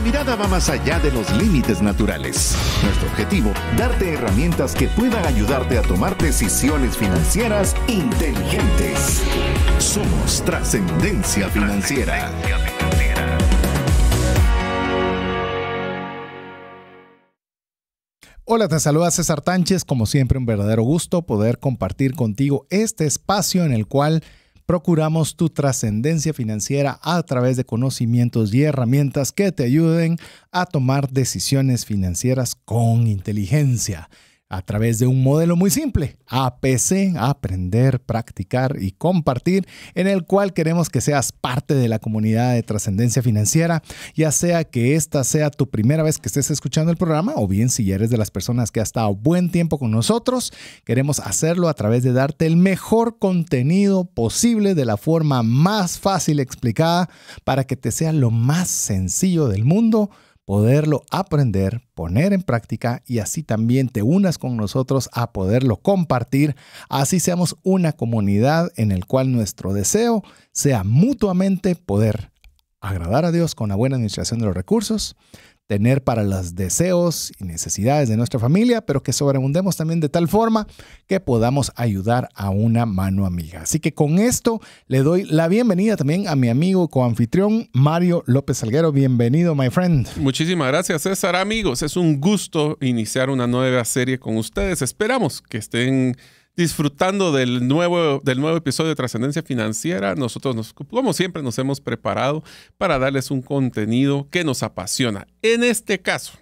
Nuestra mirada va más allá de los límites naturales. Nuestro objetivo, darte herramientas que puedan ayudarte a tomar decisiones financieras inteligentes. Somos Trascendencia Financiera. Hola, te saluda César Tánchez. Como siempre, un verdadero gusto poder compartir contigo este espacio en el cual procuramos tu trascendencia financiera a través de conocimientos y herramientas que te ayuden a tomar decisiones financieras con inteligencia a través de un modelo muy simple, APC, aprender, practicar y compartir, en el cual queremos que seas parte de la comunidad de trascendencia financiera, ya sea que esta sea tu primera vez que estés escuchando el programa o bien si ya eres de las personas que ha estado buen tiempo con nosotros. Queremos hacerlo a través de darte el mejor contenido posible de la forma más fácil explicada para que te sea lo más sencillo del mundo poderlo aprender, poner en práctica y así también te unas con nosotros a poderlo compartir. Así seamos una comunidad en el cual nuestro deseo sea mutuamente poder agradar a Dios con la buena administración de los recursos, tener para los deseos y necesidades de nuestra familia, pero que sobreabundemos también de tal forma que podamos ayudar a una mano amiga. Así que con esto le doy la bienvenida también a mi amigo coanfitrión Mario López Salguero. Bienvenido, my friend. Muchísimas gracias, César. Amigos, es un gusto iniciar una nueva serie con ustedes. Esperamos que estén disfrutando del nuevo episodio de Trascendencia Financiera. Nosotros, como siempre, nos hemos preparado para darles un contenido que nos apasiona. En este caso,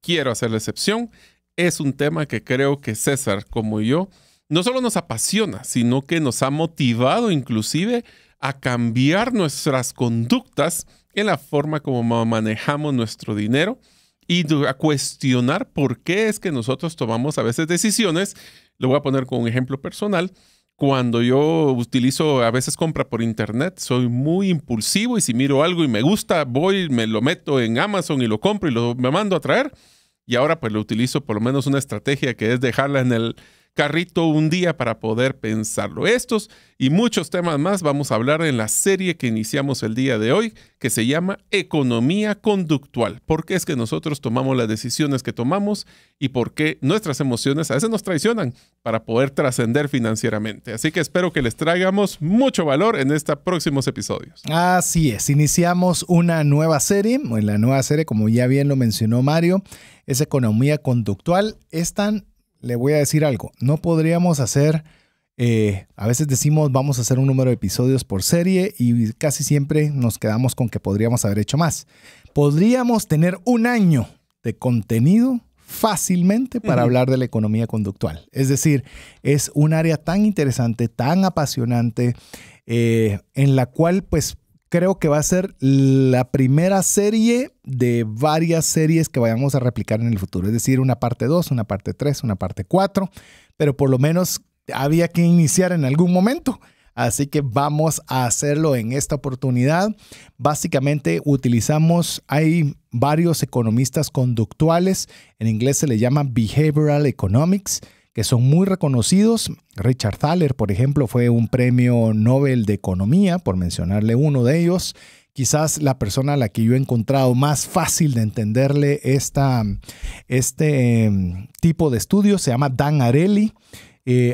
quiero hacer la excepción. Es un tema que creo que César, como yo, no solo nos apasiona, sino que nos ha motivado inclusive a cambiar nuestras conductas en la forma como manejamos nuestro dinero y a cuestionar por qué es que nosotros tomamos a veces decisiones. Lo voy a poner con un ejemplo personal. Cuando yo utilizo a veces compra por internet, soy muy impulsivo y si miro algo y me gusta, voy, me lo meto en Amazon y lo compro y me mando a traer. Y ahora pues lo utilizo por lo menos una estrategia que es dejarla en el carrito un día para poder pensarlo. Estos y muchos temas más vamos a hablar en la serie que iniciamos el día de hoy, que se llama Economía Conductual. ¿Por qué es que nosotros tomamos las decisiones que tomamos y por qué nuestras emociones a veces nos traicionan para poder trascender financieramente? Así que espero que les traigamos mucho valor en estos próximos episodios. Así es, iniciamos una nueva serie. La nueva serie, como ya bien lo mencionó Mario, es Economía Conductual. Le voy a decir algo, no podríamos hacer, a veces decimos vamos a hacer un número de episodios por serie y casi siempre nos quedamos con que podríamos haber hecho más. Podríamos tener un año de contenido fácilmente para hablar de la economía conductual. Es decir, es un área tan interesante, tan apasionante, en la cual pues creo que va a ser la primera serie de varias series que vayamos a replicar en el futuro. Es decir, una parte 2, una parte 3, una parte 4. Pero por lo menos había que iniciar en algún momento. Así que vamos a hacerlo en esta oportunidad. Básicamente hay varios economistas conductuales. En inglés se le llama Behavioral Economics, que son muy reconocidos. Richard Thaler, por ejemplo, fue un premio Nobel de Economía, por mencionarle uno de ellos. Quizás la persona a la que yo he encontrado más fácil de entenderle este tipo de estudios se llama Dan Ariely.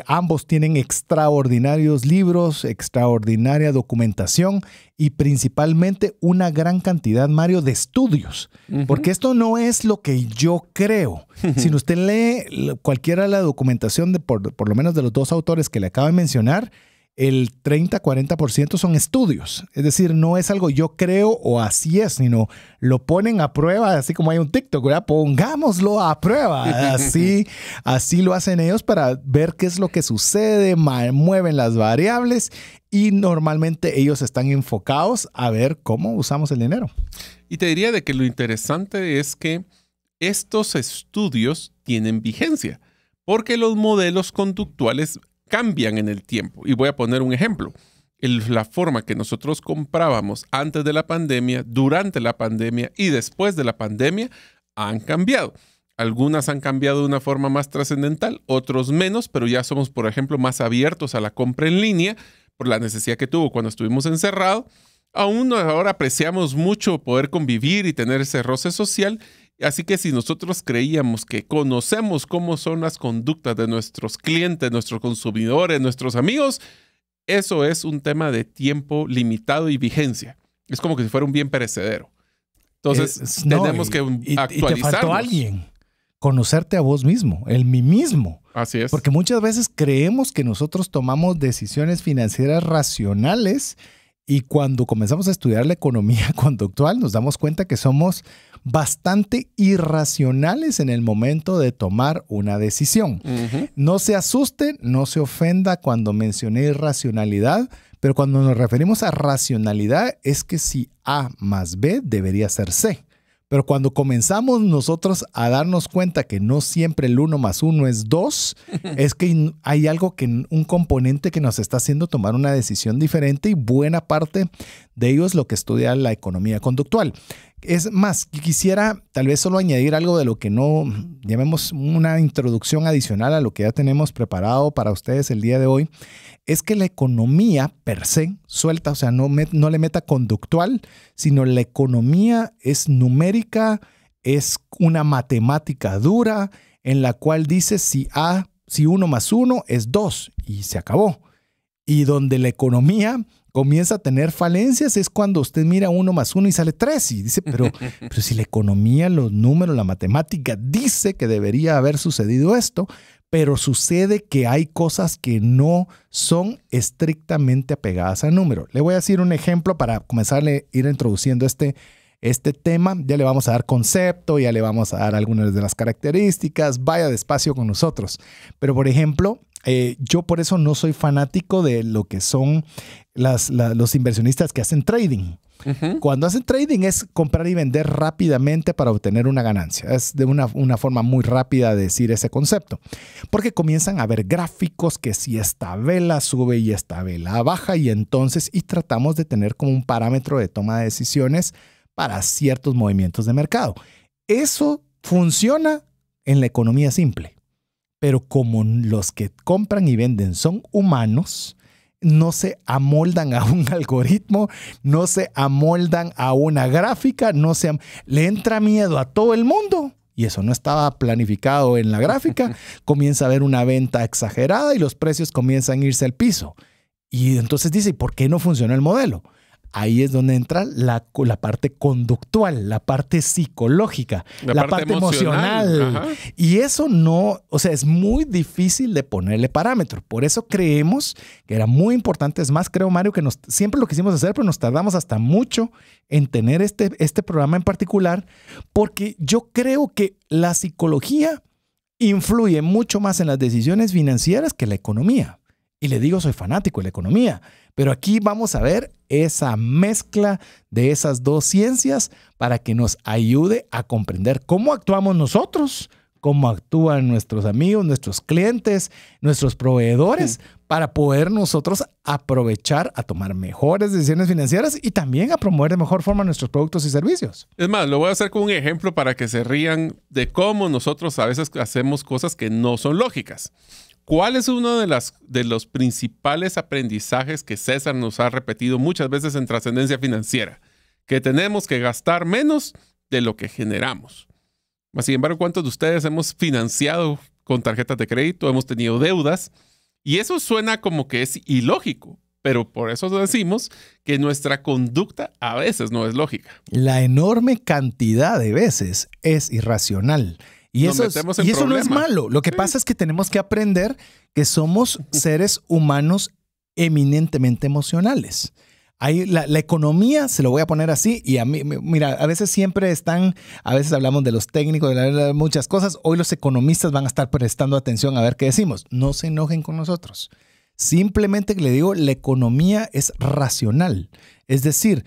Ambos tienen extraordinarios libros, extraordinaria documentación y principalmente una gran cantidad, Mario, de estudios. Porque esto no es lo que yo creo. Si usted lee cualquiera de la documentación, por lo menos de los dos autores que le acabo de mencionar, el 30-40% son estudios. Es decir, no es algo yo creo o así es, sino lo ponen a prueba, así como hay un TikTok, ¿verdad? Pongámoslo a prueba. Así lo hacen ellos para ver qué es lo que sucede, mueven las variables y normalmente ellos están enfocados a ver cómo usamos el dinero. Y te diría de que lo interesante es que estos estudios tienen vigencia porque los modelos conductuales cambian en el tiempo. Y voy a poner un ejemplo. La forma que nosotros comprábamos antes de la pandemia, durante la pandemia y después de la pandemia han cambiado. Algunas han cambiado de una forma más trascendental, otros menos, pero ya somos, por ejemplo, más abiertos a la compra en línea por la necesidad que tuvo cuando estuvimos encerrados. Aún ahora apreciamos mucho poder convivir y tener ese roce social, así que si nosotros creíamos que conocemos cómo son las conductas de nuestros clientes, nuestros consumidores, nuestros amigos, eso es un tema de tiempo limitado y vigencia. Es como que si fuera un bien perecedero. Entonces, tenemos que actualizarnos. Y te faltó alguien. Conocerte a vos mismo, el mí mismo. Así es. Porque muchas veces creemos que nosotros tomamos decisiones financieras racionales y cuando comenzamos a estudiar la economía conductual nos damos cuenta que somos bastante irracionales en el momento de tomar una decisión. Uh-huh. No se asusten, no se ofenda cuando mencioné irracionalidad, pero cuando nos referimos a racionalidad es que si A más B debería ser C. Pero cuando comenzamos nosotros a darnos cuenta que no siempre el 1 más 1 es 2, es que hay algo, un componente que nos está haciendo tomar una decisión diferente y buena parte de ello es lo que estudia la economía conductual. Es más, quisiera tal vez solo añadir algo de lo que no llamemos una introducción adicional a lo que ya tenemos preparado para ustedes el día de hoy. Es que la economía per se suelta, o sea, no le meta conductual, sino la economía es numérica, es una matemática dura en la cual dice si 1 más 1 es 2 y se acabó. Y donde la economía comienza a tener falencias es cuando usted mira 1 más 1 y sale 3 y dice, pero si la economía, los números, la matemática dice que debería haber sucedido esto, pero sucede que hay cosas que no son estrictamente apegadas a números. Le voy a decir un ejemplo para comenzar a ir introduciendo este tema. Ya le vamos a dar concepto, ya le vamos a dar algunas de las características. Vaya despacio con nosotros. Pero, por ejemplo, yo por eso no soy fanático de lo que son los inversionistas que hacen trading. Uh-huh. Cuando hacen trading es comprar y vender rápidamente para obtener una ganancia. Es de una forma muy rápida de decir ese concepto. Porque comienzan a ver gráficos que si esta vela sube y esta vela baja y entonces tratamos de tener como un parámetro de toma de decisiones para ciertos movimientos de mercado. Eso funciona en la economía simple. Pero como los que compran y venden son humanos, no se amoldan a un algoritmo, no se amoldan a una gráfica, le entra miedo a todo el mundo y eso no estaba planificado en la gráfica. Comienza a haber una venta exagerada y los precios comienzan a irse al piso. Y entonces dice, ¿por qué no funciona el modelo? Ahí es donde entra la parte conductual, la parte psicológica, la parte emocional. Y eso no, o sea, es muy difícil de ponerle parámetro. Por eso creemos que era muy importante. Es más, creo, Mario, que siempre lo quisimos hacer, pero nos tardamos hasta mucho en tener este programa en particular, porque yo creo que la psicología influye mucho más en las decisiones financieras que la economía. Y le digo, soy fanático de la economía, pero aquí vamos a ver esa mezcla de esas dos ciencias para que nos ayude a comprender cómo actuamos nosotros, cómo actúan nuestros amigos, nuestros clientes, nuestros proveedores, para poder nosotros aprovechar a tomar mejores decisiones financieras y también a promover de mejor forma nuestros productos y servicios. Es más, lo voy a hacer con un ejemplo para que se rían de cómo nosotros a veces hacemos cosas que no son lógicas. ¿Cuál es uno de los principales aprendizajes que César nos ha repetido muchas veces en Trascendencia Financiera? Que tenemos que gastar menos de lo que generamos. Sin embargo, ¿cuántos de ustedes hemos financiado con tarjetas de crédito? Hemos tenido deudas. Y eso suena como que es ilógico, pero por eso decimos que nuestra conducta a veces no es lógica. La enorme cantidad de veces es irracional. Y eso no es malo. Lo que pasa es que tenemos que aprender que somos seres humanos eminentemente emocionales. La economía, se lo voy a poner así, y a mí, mira, a veces siempre están, a veces hablamos de los técnicos, de muchas cosas. Hoy los economistas van a estar prestando atención a ver qué decimos. No se enojen con nosotros. Simplemente le digo, la economía es racional. Es decir,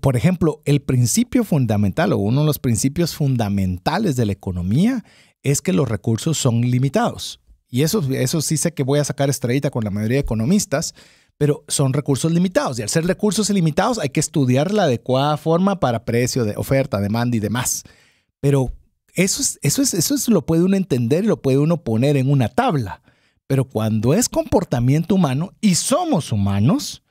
por ejemplo, el principio fundamental o uno de los principios fundamentales de la economía es que los recursos son limitados. Y eso sí sé que voy a sacar estrellita con la mayoría de economistas, pero son recursos limitados. Y al ser recursos ilimitados hay que estudiar la adecuada forma para precio, de oferta, demanda y demás. Pero eso lo puede uno entender y lo puede uno poner en una tabla. Pero cuando es comportamiento humano y somos humanos,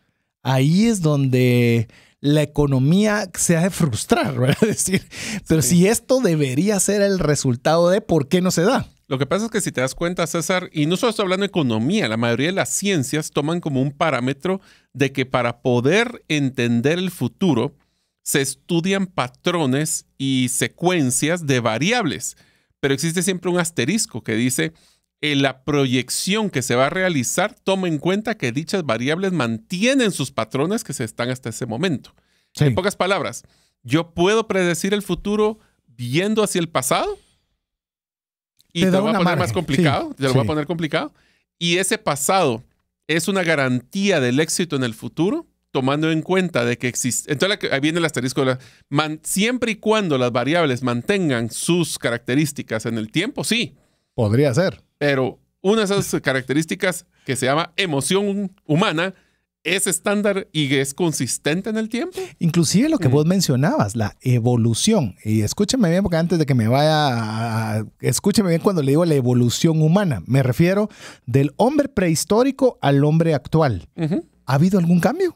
ahí es donde la economía se ha de frustrar, ¿verdad? Es decir, pero si esto debería ser el resultado de por qué no se da. Lo que pasa es que si te das cuenta, César, y no solo estoy hablando de economía, la mayoría de las ciencias toman como un parámetro de que para poder entender el futuro se estudian patrones y secuencias de variables, pero existe siempre un asterisco que dice la proyección que se va a realizar toma en cuenta que dichas variables mantienen sus patrones que se están hasta ese momento. Sí. En pocas palabras, ¿yo puedo predecir el futuro viendo hacia el pasado? Y te lo voy a poner más complicado. Sí. Te lo voy a poner complicado. Y ese pasado es una garantía del éxito en el futuro, tomando en cuenta de que existe. Entonces ahí viene el asterisco. Siempre y cuando las variables mantengan sus características en el tiempo, sí. Podría ser. Pero una de esas características que se llama emoción humana es estándar y es consistente en el tiempo. Inclusive lo que vos mencionabas, la evolución. Y escúcheme bien, porque antes de que me vaya, escúcheme bien cuando le digo la evolución humana. Me refiero del hombre prehistórico al hombre actual. ¿Ha habido algún cambio?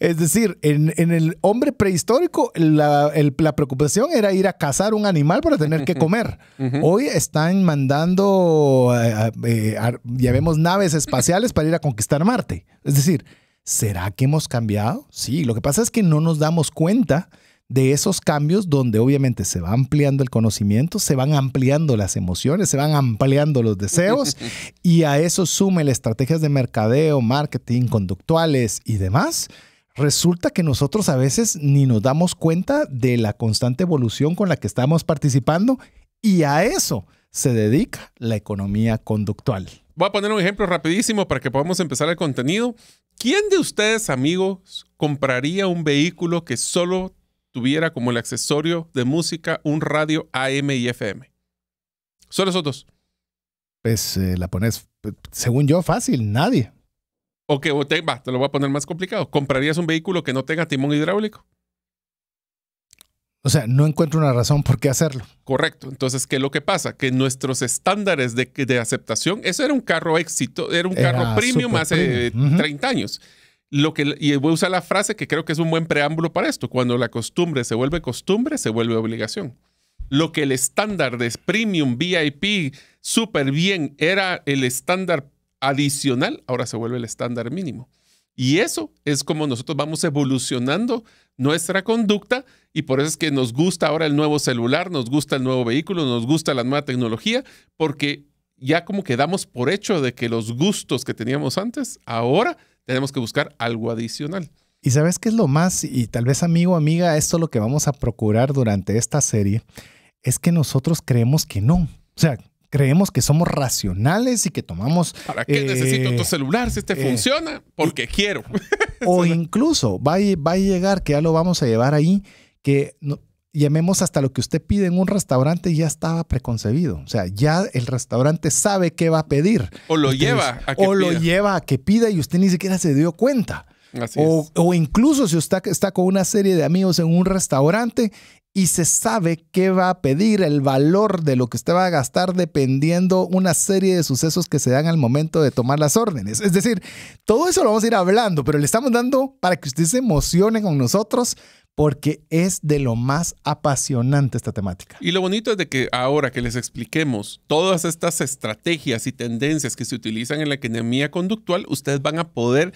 Es decir, en el hombre prehistórico la preocupación era ir a cazar un animal para tener que comer. Hoy están mandando, ya vemos naves espaciales para ir a conquistar Marte. Es decir, ¿será que hemos cambiado? Sí, lo que pasa es que no nos damos cuenta de esos cambios donde obviamente se va ampliando el conocimiento, se van ampliando las emociones, se van ampliando los deseos y a eso súmele estrategias de mercadeo, marketing, conductuales y demás. Resulta que nosotros a veces ni nos damos cuenta de la constante evolución con la que estamos participando y a eso se dedica la economía conductual. Voy a poner un ejemplo rapidísimo para que podamos empezar el contenido. ¿Quién de ustedes, amigos, compraría un vehículo que solo tuviera como el accesorio de música un radio AM y FM? Solo esos dos. Pues la pones, según yo, fácil, nadie. Ok, te lo voy a poner más complicado. ¿Comprarías un vehículo que no tenga timón hidráulico? O sea, no encuentro una razón por qué hacerlo. Correcto. Entonces, ¿qué es lo que pasa? Que nuestros estándares de aceptación, eso era un carro éxito, era un carro premium hace 30 años. Y voy a usar la frase que creo que es un buen preámbulo para esto. Cuando la costumbre, se vuelve obligación. Lo que el estándar de premium, VIP, súper bien, era el estándar adicional, ahora se vuelve el estándar mínimo. Y eso es como nosotros vamos evolucionando nuestra conducta y por eso es que nos gusta ahora el nuevo celular, nos gusta el nuevo vehículo, nos gusta la nueva tecnología, porque ya como que damos por hecho de que los gustos que teníamos antes, ahora tenemos que buscar algo adicional. ¿Y sabes qué es lo más? Y tal vez, amigo o amiga, esto es lo que vamos a procurar durante esta serie, es que nosotros creemos que no. O sea, creemos que somos racionales y que tomamos... ¿Para qué necesito tu celular si este funciona? Porque quiero. O incluso va a llegar, que ya lo vamos a llevar ahí, que... No, llamemos hasta lo que usted pide en un restaurante ya estaba preconcebido. O sea, ya el restaurante sabe qué va a pedir. O lo lleva a que pida. O lo lleva a que pida y usted ni siquiera se dio cuenta. Así es. O incluso si usted está con una serie de amigos en un restaurante y se sabe qué va a pedir, el valor de lo que usted va a gastar dependiendo una serie de sucesos que se dan al momento de tomar las órdenes. Es decir, todo eso lo vamos a ir hablando, pero le estamos dando para que usted se emocione con nosotros, porque es de lo más apasionante esta temática. Y lo bonito es de que ahora que les expliquemos todas estas estrategias y tendencias que se utilizan en la economía conductual, ustedes van a poder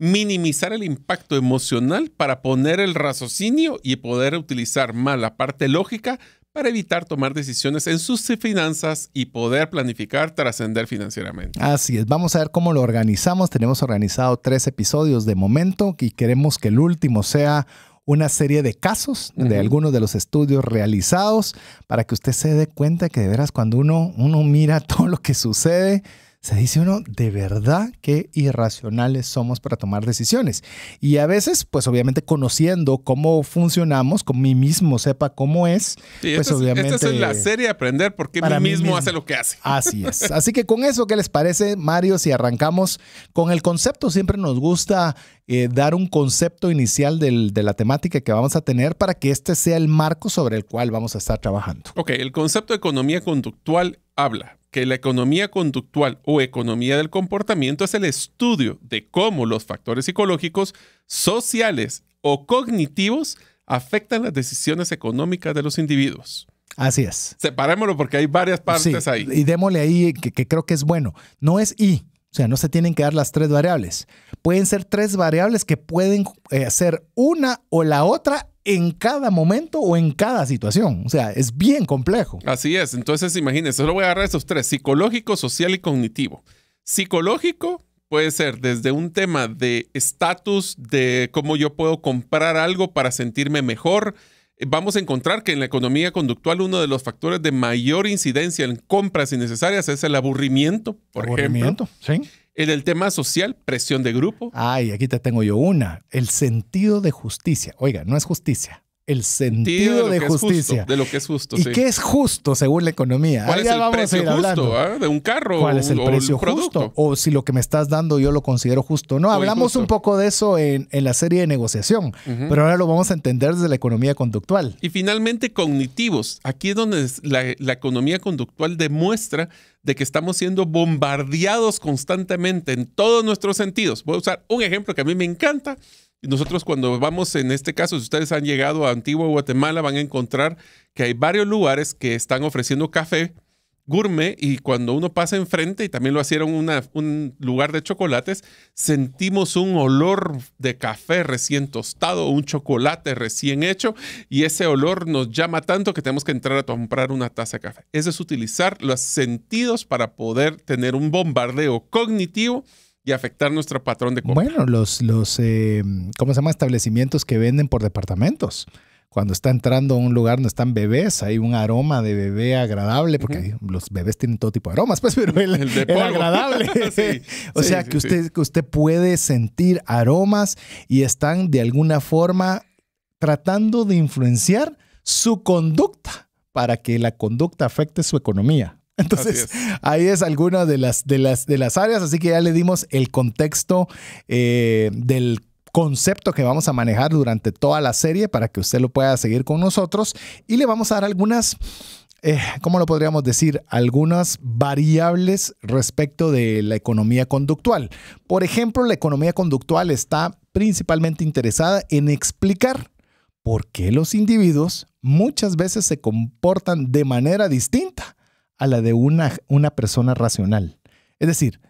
minimizar el impacto emocional para poner el raciocinio y poder utilizar más la parte lógica para evitar tomar decisiones en sus finanzas y poder planificar, trascender financieramente. Así es. Vamos a ver cómo lo organizamos. Tenemos organizado 3 episodios de momento y queremos que el último sea una serie de casos de algunos de los estudios realizados para que usted se dé cuenta que de veras cuando uno mira todo lo que sucede, se dice uno, de verdad qué irracionales somos para tomar decisiones. Y a veces, pues obviamente conociendo cómo funcionamos, con mí mismo sepa cómo es, sí, pues obviamente... Esta es la serie de aprender por qué mí mismo hace lo que hace. Así es. Así que con eso, ¿qué les parece, Mario? Si arrancamos con el concepto, siempre nos gusta dar un concepto inicial de la temática que vamos a tener para que este sea el marco sobre el cual vamos a estar trabajando. Ok, el concepto de economía conductual habla que la economía conductual o economía del comportamiento es el estudio de cómo los factores psicológicos, sociales o cognitivos afectan las decisiones económicas de los individuos. Así es. Separémoslo porque hay varias partes ahí. Y démosle ahí que creo que es bueno. No es y. O sea, no se tienen que dar las tres variables. Pueden ser tres variables que pueden ser una o la otra en cada momento o en cada situación. O sea, es bien complejo. Así es. Entonces, imagínense, solo voy a agarrar esos tres. Psicológico, social y cognitivo. Psicológico puede ser desde un tema de estatus, de cómo yo puedo comprar algo para sentirme mejor. Vamos a encontrar que en la economía conductual uno de los factores de mayor incidencia en compras innecesarias es el aburrimiento, por ejemplo. Sí. En el tema social, presión de grupo. Ay, aquí te tengo yo una. El sentido de justicia. Oiga, no es justicia. El sentido de justicia. De lo que es justo. ¿Y qué es justo según la economía? ¿Cuál es el precio justo de un carro? ¿Cuál es el precio justo? O si lo que me estás dando yo lo considero justo. No, hablamos un poco de eso en la serie de negociación, pero ahora lo vamos a entender desde la economía conductual. Y finalmente, cognitivos. Aquí es donde la economía conductual demuestra de que estamos siendo bombardeados constantemente en todos nuestros sentidos. Voy a usar un ejemplo que a mí me encanta. Nosotros cuando vamos, en este caso, si ustedes han llegado a Antigua Guatemala, van a encontrar que hay varios lugares que están ofreciendo café gourmet, y cuando uno pasa enfrente, y también lo hicieron un lugar de chocolates, sentimos un olor de café recién tostado, un chocolate recién hecho, y ese olor nos llama tanto que tenemos que entrar a comprar una taza de café. Eso es utilizar los sentidos para poder tener un bombardeo cognitivo y afectar nuestro patrón de compra. Bueno, los ¿cómo se llama? Establecimientos que venden por departamentos. Cuando está entrando a un lugar donde están bebés, hay un aroma de bebé agradable, porque los bebés tienen todo tipo de aromas, pues, pero el agradable. o sea, que usted puede sentir aromas y están de alguna forma tratando de influenciar su conducta para que la conducta afecte su economía. Entonces, ahí es alguna de las áreas. Así que ya le dimos el contexto del concepto que vamos a manejar durante toda la serie para que usted lo pueda seguir con nosotros. Y le vamos a dar algunas, ¿cómo lo podríamos decir? Algunas variables respecto de la economía conductual. Por ejemplo, la economía conductual está principalmente interesada en explicar por qué los individuos muchas veces se comportan de manera distinta a la de una persona racional. Es decir,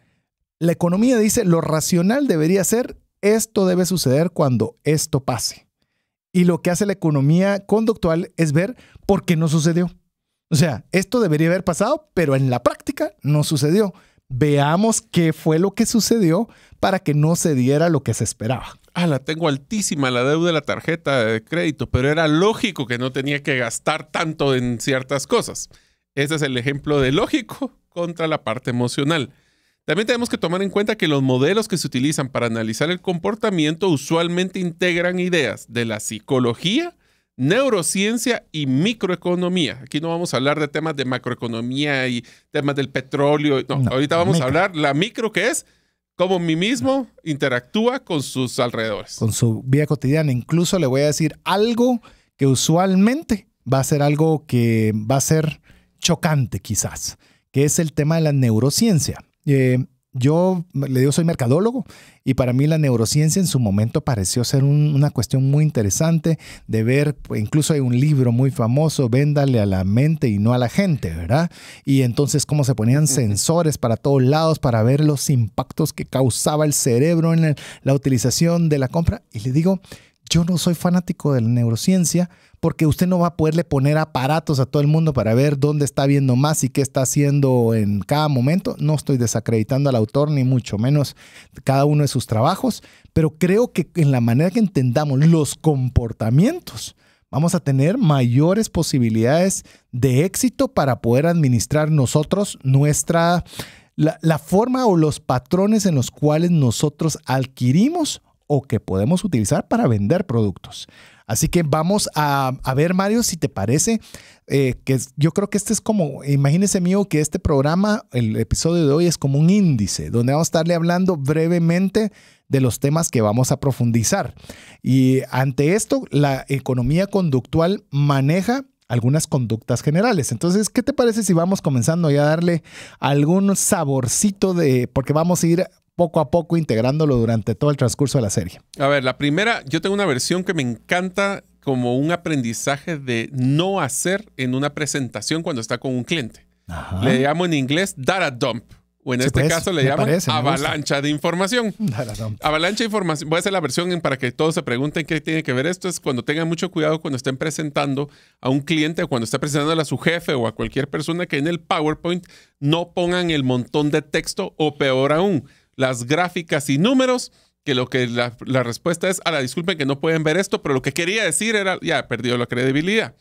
la economía dice lo racional debería ser esto debe suceder cuando esto pase. Y lo que hace la economía conductual es ver por qué no sucedió. O sea, esto debería haber pasado, pero en la práctica no sucedió. Veamos qué fue lo que sucedió para que no se diera lo que se esperaba. Ah, la tengo altísima, la deuda de la tarjeta de crédito, pero era lógico que no tenía que gastar tanto en ciertas cosas. Ese es el ejemplo de lógico contra la parte emocional. También tenemos que tomar en cuenta que los modelos que se utilizan para analizar el comportamiento usualmente integran ideas de la psicología, neurociencia y microeconomía. Aquí no vamos a hablar de temas de macroeconomía y temas del petróleo. No, ahorita vamos a hablar la micro, que es cómo mí mismo interactúa con sus alrededores. Con su vida cotidiana. Incluso le voy a decir algo que usualmente va a ser algo que va a ser chocante quizás, que es el tema de la neurociencia. Yo le digo, soy mercadólogo, y para mí la neurociencia en su momento pareció ser una cuestión muy interesante de ver. Incluso hay un libro muy famoso, Véndale a la mente y no a la gente, ¿verdad? Y entonces cómo se ponían sensores para todos lados para ver los impactos que causaba el cerebro en la utilización de la compra. Y le digo, yo no soy fanático de la neurociencia porque usted no va a poderle poner aparatos a todo el mundo para ver dónde está viendo más y qué está haciendo en cada momento. No estoy desacreditando al autor, ni mucho menos cada uno de sus trabajos, pero creo que en la manera que entendamos los comportamientos, vamos a tener mayores posibilidades de éxito para poder administrar nosotros nuestra, la forma o los patrones en los cuales nosotros adquirimos o que podemos utilizar para vender productos. Así que vamos a ver, Mario, si te parece, que yo creo que este es como, imagínese mío que este programa, el episodio de hoy es como un índice, donde vamos a estarle hablando brevemente de los temas que vamos a profundizar. Y ante esto, la economía conductual maneja algunas conductas generales. Entonces, ¿qué te parece si vamos comenzando ya a darle algún saborcito de, porque vamos a ir poco a poco integrándolo durante todo el transcurso de la serie? A ver, la primera, yo tengo una versión que me encanta como un aprendizaje de no hacer en una presentación cuando está con un cliente. Ajá. Le llamo en inglés data dump. O en este caso le llaman avalancha de información. Avalancha de información. Voy a hacer la versión para que todos se pregunten qué tiene que ver esto. Es cuando tengan mucho cuidado cuando estén presentando a un cliente o cuando estén presentando a su jefe o a cualquier persona que en el PowerPoint no pongan el montón de texto o peor aún, las gráficas y números, que lo que la respuesta es, a la disculpen que no pueden ver esto, pero lo que quería decir era, ya, perdió la credibilidad.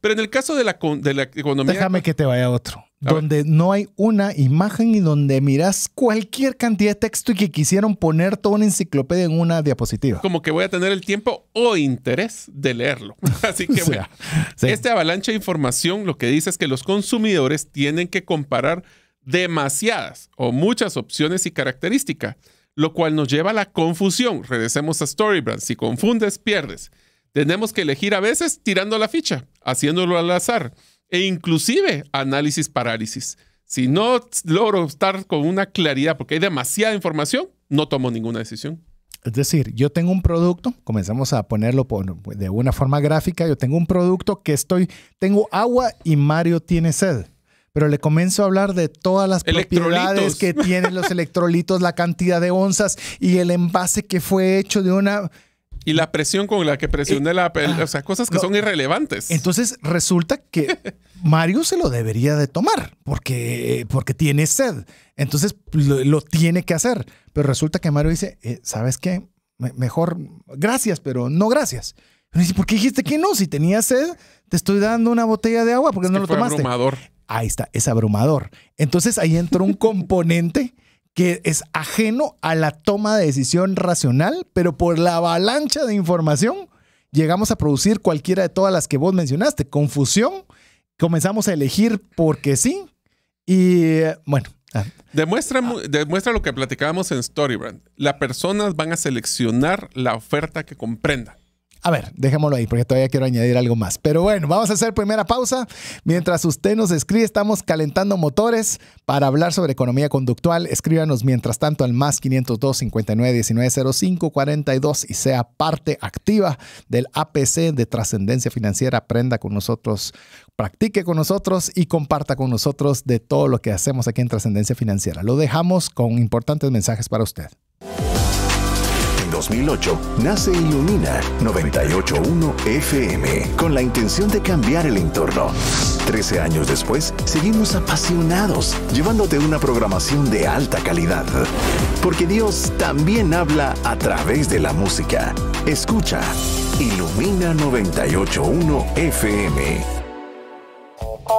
Pero en el caso de la economía... Déjame que te vaya otro. Donde no hay una imagen y donde miras cualquier cantidad de texto y que quisieron poner toda una enciclopedia en una diapositiva. Como que voy a tener el tiempo o interés de leerlo. Así que bueno, sí. Este avalancha de información lo que dice es que los consumidores tienen que comparar demasiadas o muchas opciones y características, lo cual nos lleva a la confusión. Regresemos a Storybrand. Si confundes, pierdes. Tenemos que elegir a veces tirando la ficha, haciéndolo al azar e inclusive análisis parálisis. Si no logro estar con una claridad porque hay demasiada información, no tomo ninguna decisión. Es decir, yo tengo un producto, comenzamos a ponerlo de una forma gráfica, yo tengo un producto que tengo agua y Mario tiene sed. Pero le comienzo a hablar de todas las propiedades que tienen los electrolitos, la cantidad de onzas y el envase que fue hecho de una... Y la presión con la que presioné la... O sea, cosas que son irrelevantes. Entonces, resulta que Mario se lo debería de tomar porque tiene sed. Entonces, lo tiene que hacer. Pero resulta que Mario dice, ¿sabes qué? Mejor gracias, pero no gracias. Y dice, ¿por qué dijiste que no? Si tenía sed, te estoy dando una botella de agua porque no lo tomaste. Es abrumador. Ahí está, es abrumador. Entonces, ahí entró un componente... que es ajeno a la toma de decisión racional, pero por la avalancha de información llegamos a producir cualquiera de todas las que vos mencionaste. Confusión, comenzamos a elegir porque sí y bueno. Demuestra lo que platicábamos en Storybrand. Las personas van a seleccionar la oferta que comprendan. A ver, dejémoslo ahí porque todavía quiero añadir algo más. Pero bueno, vamos a hacer primera pausa. Mientras usted nos escribe, estamos calentando motores para hablar sobre economía conductual. Escríbanos mientras tanto al más 502 59 19 05 42 y sea parte activa del APC de Trascendencia Financiera. Aprenda con nosotros, practique con nosotros y comparta con nosotros de todo lo que hacemos aquí en Trascendencia Financiera. Lo dejamos con importantes mensajes para usted. 2008 nace Ilumina 98.1 FM con la intención de cambiar el entorno. 13 años después, seguimos apasionados, llevándote una programación de alta calidad. Porque Dios también habla a través de la música. Escucha Ilumina 98.1 FM.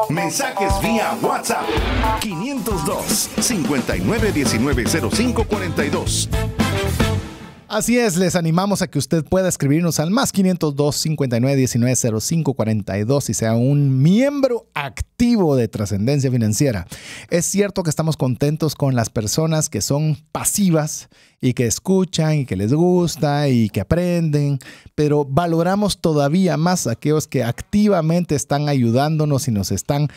Mensajes vía WhatsApp 502-5919-0542. Así es, les animamos a que usted pueda escribirnos al más 502-5919-0542 y sea un miembro activo de Trascendencia Financiera. Es cierto que estamos contentos con las personas que son pasivas y que escuchan y que les gusta y que aprenden, pero valoramos todavía más a aquellos que activamente están ayudándonos y nos están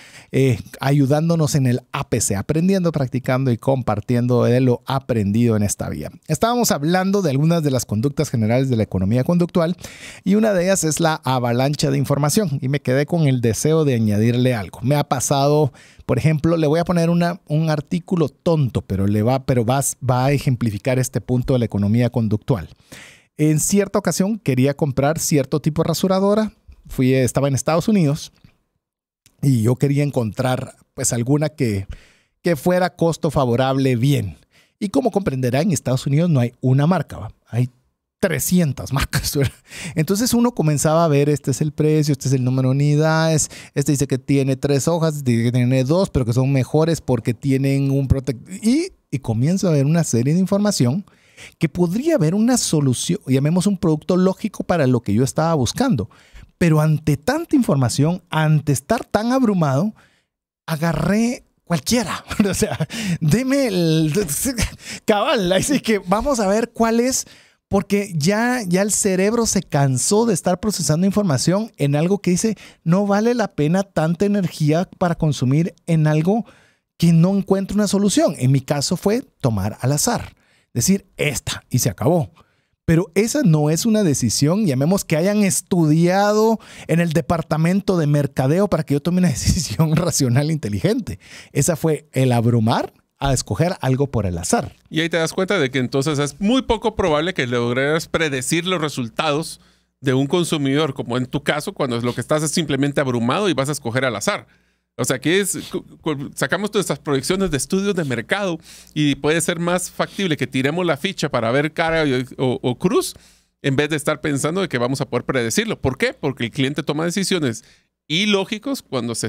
ayudándonos en el APC, aprendiendo, practicando y compartiendo de lo aprendido en esta vía. Estábamos hablando de algunas de las conductas generales de la economía conductual y una de ellas es la avalancha de información y me quedé con el deseo de añadirle algo. Me ha pasado, por ejemplo, le voy a poner un artículo tonto, pero va a ejemplificar este punto de la economía conductual. En cierta ocasión quería comprar cierto tipo de rasuradora. Estaba en Estados Unidos y yo quería encontrar pues alguna que fuera costo favorable bien. Y como comprenderá, en Estados Unidos no hay una marca, hay 300 marcas. Entonces uno comenzaba a ver, este es el precio, este es el número de unidades, este dice que tiene 3 hojas, este dice que tiene 2, pero que son mejores porque tienen un protector. Y comienzo a ver una serie de información que podría haber una solución, llamemos un producto lógico para lo que yo estaba buscando. Pero ante tanta información, ante estar tan abrumado, agarré... cualquiera, o sea, deme el cabal, así que vamos a ver cuál es, Porque ya el cerebro se cansó de estar procesando información en algo que dice, no vale la pena tanta energía para consumir en algo que no encuentra una solución. En mi caso fue tomar al azar, decir esta y se acabó. Pero esa no es una decisión, llamemos que hayan estudiado en el departamento de mercadeo para que yo tome una decisión racional e inteligente. Esa fue el abrumar a escoger algo por el azar. Y ahí te das cuenta de que entonces es muy poco probable que logres predecir los resultados de un consumidor, como en tu caso, cuando lo que estás es simplemente abrumado y vas a escoger al azar. O sea, que sacamos todas estas proyecciones de estudios de mercado y puede ser más factible que tiremos la ficha para ver cara o cruz en vez de estar pensando de que vamos a poder predecirlo. ¿Por qué? Porque el cliente toma decisiones ilógicas cuando se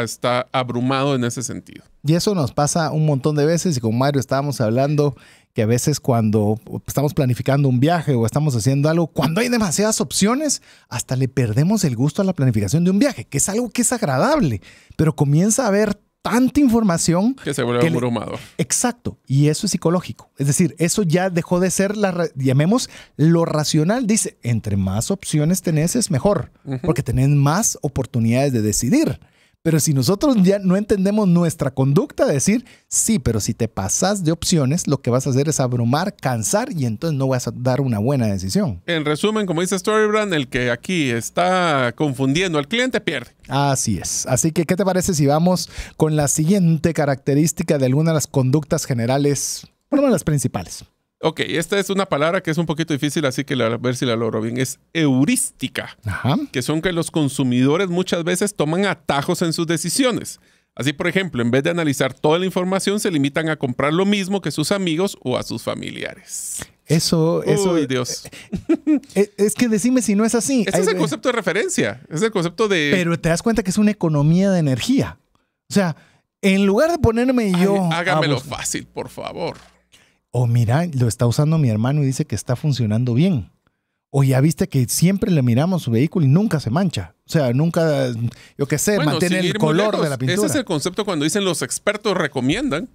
está abrumado en ese sentido. Y eso nos pasa un montón de veces. Y con Mario estábamos hablando que a veces cuando estamos planificando un viaje o estamos haciendo algo, cuando hay demasiadas opciones, hasta le perdemos el gusto a la planificación de un viaje, que es algo que es agradable, pero comienza a haber tanta información que se vuelve abrumador. Exacto. Y eso es psicológico. Es decir, eso ya dejó de ser, llamemos, lo racional. Dice, entre más opciones tenés es mejor, porque tenés más oportunidades de decidir. Pero si nosotros ya no entendemos nuestra conducta, decir, sí, pero si te pasas de opciones, lo que vas a hacer es abrumar, cansar y entonces no vas a dar una buena decisión. En resumen, como dice Storybrand, el que aquí está confundiendo al cliente pierde. Así es. Así que, ¿qué te parece si vamos con la siguiente característica de alguna de las conductas generales, bueno, las principales? Ok, esta es una palabra que es un poquito difícil, así que a ver si la logro bien. Es heurística, que son que los consumidores muchas veces toman atajos en sus decisiones. Así, por ejemplo, en vez de analizar toda la información, se limitan a comprar lo mismo que sus amigos o a sus familiares. Eso. Uy, Dios. Es que decime si no es así. Ese es el concepto de referencia. Es el concepto de... Pero te das cuenta que es una economía de energía. O sea, en lugar de ponerme hágamelo fácil, por favor. O mira, lo está usando mi hermano y dice que está funcionando bien. O ya viste que siempre le miramos su vehículo y nunca se mancha. O sea, nunca, yo qué sé, bueno, mantiene el color de la pintura. Ese es el concepto cuando dicen los expertos recomiendan.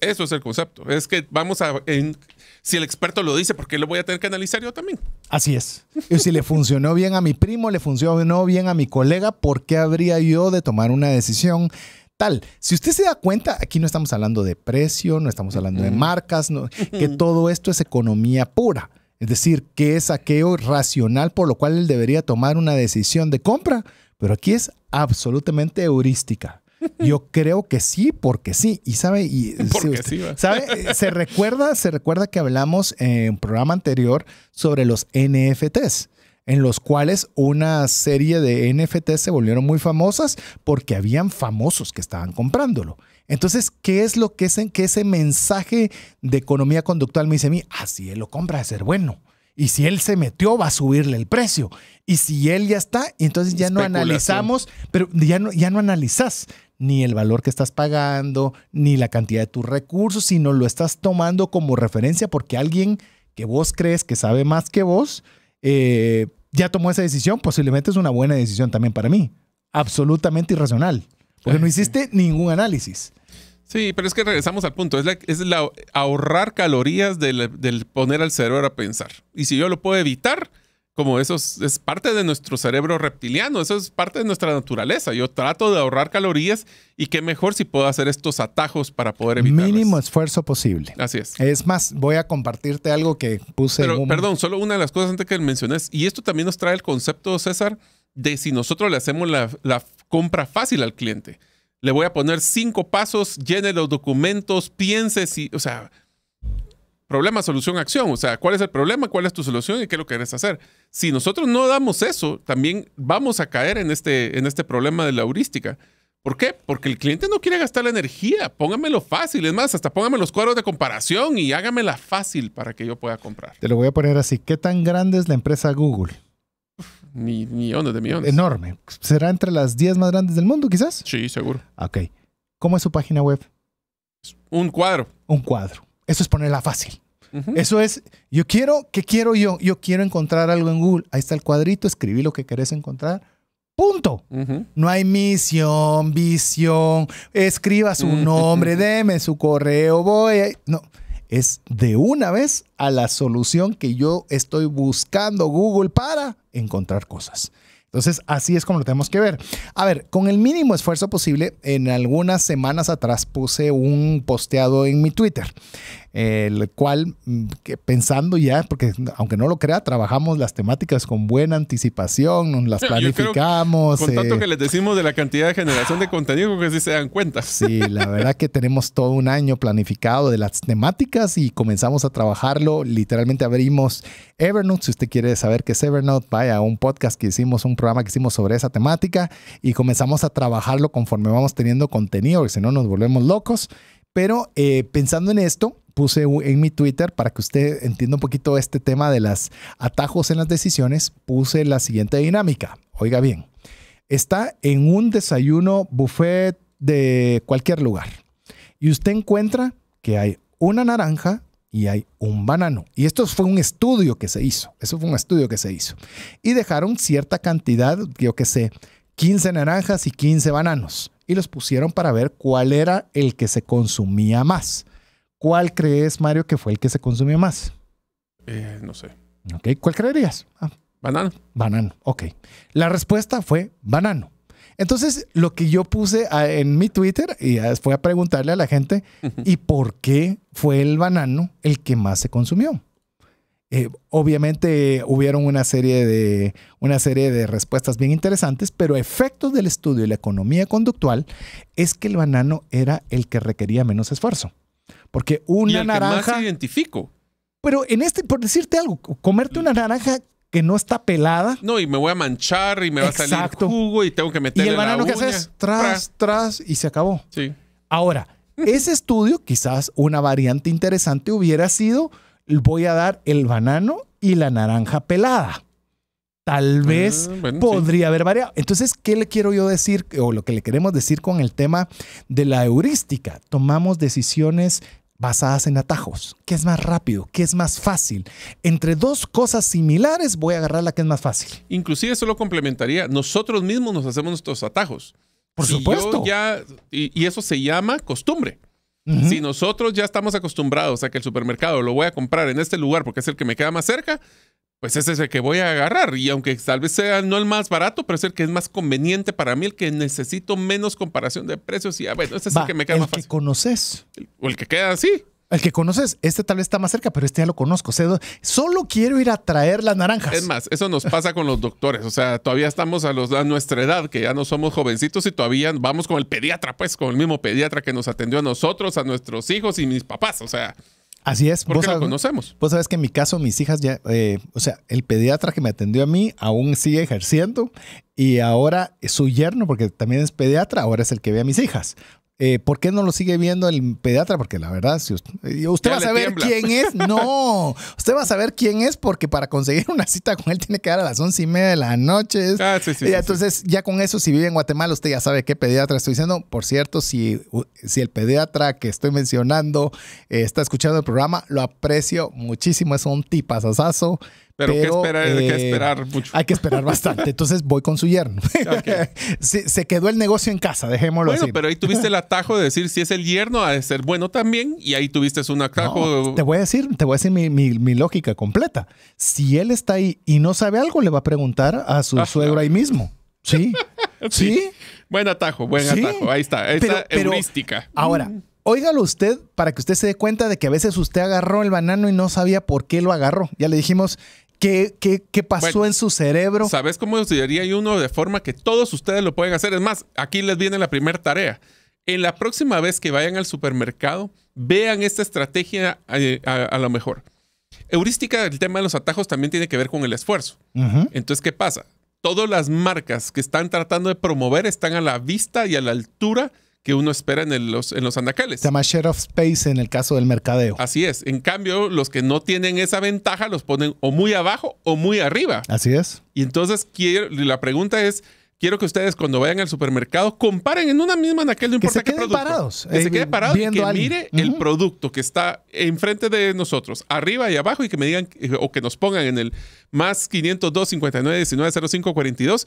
Eso es el concepto. Es que vamos a... si el experto lo dice, ¿por qué lo voy a tener que analizar yo también? Así es. Y si le funcionó bien a mi primo, le funcionó bien a mi colega, ¿por qué habría yo de tomar una decisión tal? Si usted se da cuenta, aquí no estamos hablando de precio, no estamos hablando de marcas, no, que todo esto es economía pura. Es decir, que es aquello racional por lo cual él debería tomar una decisión de compra, pero aquí es absolutamente heurística. Yo creo que sí, porque sí. Y sabe, se recuerda que hablamos en un programa anterior sobre los NFTs, en los cuales una serie de NFTs se volvieron muy famosas porque habían famosos que estaban comprándolo. Entonces, ¿qué es lo que ese mensaje de economía conductual me dice a mí? Ah, si él lo compra, va a ser bueno. Y si él se metió, va a subirle el precio. Y si él ya está, entonces ya no analizamos, pero ya no analizás ni el valor que estás pagando, ni la cantidad de tus recursos, sino lo estás tomando como referencia porque alguien que vos crees que sabe más que vos, ya tomó esa decisión, posiblemente es una buena decisión también para mí. Absolutamente irracional. Porque no hiciste ningún análisis. Sí, pero es que regresamos al punto. Es ahorrar calorías del poner al cerebro a pensar. Y si yo lo puedo evitar, como eso es parte de nuestro cerebro reptiliano, eso es parte de nuestra naturaleza. Yo trato de ahorrar calorías y qué mejor si puedo hacer estos atajos para poder evitarlos. Mínimo esfuerzo posible. Así es. Es más, voy a compartirte algo que puse... Pero, perdón, solo una de las cosas antes que menciones, y esto también nos trae el concepto, César, de si nosotros le hacemos la compra fácil al cliente. Le voy a poner 5 pasos, llene los documentos, piense si... O sea... Problema, solución, acción. O sea, ¿cuál es el problema? ¿Cuál es tu solución? ¿Y qué es lo que querés hacer? Si nosotros no damos eso, también vamos a caer en este problema de la heurística. ¿Por qué? Porque el cliente no quiere gastar la energía. Póngamelo fácil. Es más, hasta póngame los cuadros de comparación y hágamela fácil para que yo pueda comprar. Te lo voy a poner así. ¿Qué tan grande es la empresa Google? Millones de millones. Enorme. ¿Será entre las 10 más grandes del mundo, quizás? Sí, seguro. Ok. ¿Cómo es su página web? Un cuadro. Un cuadro. Eso es ponerla fácil. Eso es, yo quiero, ¿qué quiero yo? Yo quiero encontrar algo en Google. Ahí está el cuadrito, escribí lo que querés encontrar. Punto. No hay misión, visión, escriba su nombre, deme su correo, voy. No, es de una vez a la solución que yo estoy buscando Google para encontrar cosas. Entonces, así es como lo tenemos que ver. A ver, con el mínimo esfuerzo posible, en algunas semanas atrás puse un posteado en mi Twitter, el cual, pensando ya, porque aunque no lo crea, trabajamos las temáticas con buena anticipación, nos las planificamos. Con tanto que les decimos de la cantidad de generación de contenido, que sí se dan cuenta. Sí, la verdad que tenemos todo un año planificado de las temáticas y comenzamos a trabajarlo. Literalmente abrimos Evernote. Si usted quiere saber qué es Evernote, vaya a un podcast que hicimos, un programa que hicimos sobre esa temática, y comenzamos a trabajarlo conforme vamos teniendo contenido, porque si no nos volvemos locos. Pero pensando en esto, puse en mi Twitter, para que usted entienda un poquito este tema de los atajos en las decisiones, puse la siguiente dinámica. Oiga bien, está en un desayuno buffet de cualquier lugar y usted encuentra que hay una naranja y hay un banano. Y esto fue un estudio que se hizo. Eso fue un estudio que se hizo. Y dejaron cierta cantidad, yo qué sé, 15 naranjas y 15 bananos. Y los pusieron para ver cuál era el que se consumía más. ¿Cuál crees, Mario, que fue el que se consumió más? No sé. Okay. ¿Cuál creerías? Banano. Banano, ok. La respuesta fue banano. Entonces, lo que yo puse en mi Twitter fue a preguntarle a la gente, ¿y por qué fue el banano el que más se consumió? Obviamente hubieron una serie de respuestas bien interesantes, pero efectos del estudio y la economía conductual es que el banano era el que requería menos esfuerzo. Porque una naranja... que más identifico. Pero en este, por decirte algo, comerte una naranja que no está pelada. No, y me voy a manchar y me va a salir jugo y tengo que meterle la uña. Y el banano, ¿qué haces? Tras, tras, y se acabó. Sí. Ahora, ese estudio, quizás una variante interesante hubiera sido, voy a dar el banano y la naranja pelada. Tal vez podría haber variado. Entonces, ¿qué le quiero yo decir? O lo que le queremos decir con el tema de la heurística. Tomamos decisiones basadas en atajos. ¿Qué es más rápido? ¿Qué es más fácil? Entre dos cosas similares voy a agarrar la que es más fácil. Inclusive eso lo complementaría. Nosotros mismos nos hacemos nuestros atajos. Por supuesto. Y eso se llama costumbre. Uh-huh. Si nosotros ya estamos acostumbrados a que el supermercado lo voy a comprar en este lugar porque es el que me queda más cerca, pues ese es el que voy a agarrar. Y aunque tal vez sea no el más barato, pero es el que es más conveniente para mí, el que necesito menos comparación de precios. Y bueno, ese es el que me queda más fácil. El que conoces. O el que queda así. El que conoces. Este tal vez está más cerca, pero este ya lo conozco. O sea, solo quiero ir a traer las naranjas. Es más, eso nos pasa con los doctores. O sea, todavía estamos a nuestra edad, que ya no somos jovencitos, y todavía vamos con el pediatra, pues, con el mismo pediatra que nos atendió a nosotros, a nuestros hijos y mis papás. O sea... Así es. Porque lo conocemos. Vos sabés que en mi caso, mis hijas ya, o sea, el pediatra que me atendió a mí aún sigue ejerciendo, y ahora su yerno, porque también es pediatra, ahora es el que ve a mis hijas. ¿Por qué no lo sigue viendo el pediatra? Porque la verdad, si usted va a saber quién es. No, usted va a saber quién es, porque para conseguir una cita con él tiene que dar a las 11:30 de la noche. Ah, sí, sí, y entonces sí. Ya con eso, si vive en Guatemala, usted ya sabe qué pediatra estoy diciendo. Por cierto, si el pediatra que estoy mencionando está escuchando el programa, lo aprecio muchísimo. Es un tipazazazo. Pero hay que esperar mucho. Hay que esperar bastante. Entonces voy con su yerno. Okay. Se quedó el negocio en casa, dejémoslo así. Bueno, pero ahí tuviste el atajo de decir, si es el yerno, ha de ser bueno también. Y ahí tuviste un atajo. No, te voy a decir mi lógica completa. Si él está ahí y no sabe algo, le va a preguntar a su suegro ahí mismo. Sí. Sí. Buen atajo. Ahí está. Esa heurística. Ahora, óigalo usted para que usted se dé cuenta de que a veces usted agarró el banano y no sabía por qué lo agarró. Ya le dijimos... ¿Qué pasó en su cerebro? ¿Sabes cómo diría yo uno de forma que todos ustedes lo pueden hacer? Es más, aquí les viene la primera tarea. En la próxima vez que vayan al supermercado, vean esta estrategia a lo mejor. Heurística, el tema de los atajos también tiene que ver con el esfuerzo. Uh-huh. Entonces, ¿qué pasa? Todas las marcas que están tratando de promover están a la vista y a la altura que uno espera en los anacales. Se llama share of space en el caso del mercadeo. Así es. En cambio, los que no tienen esa ventaja los ponen o muy abajo o muy arriba. Así es. Y entonces la pregunta es, quiero que ustedes cuando vayan al supermercado comparen en una misma anaquel, no importa qué producto. Que se queden parados y que mire el producto que está enfrente de nosotros, arriba y abajo, y que me digan, o que nos pongan en el más 502-59-19-05-42,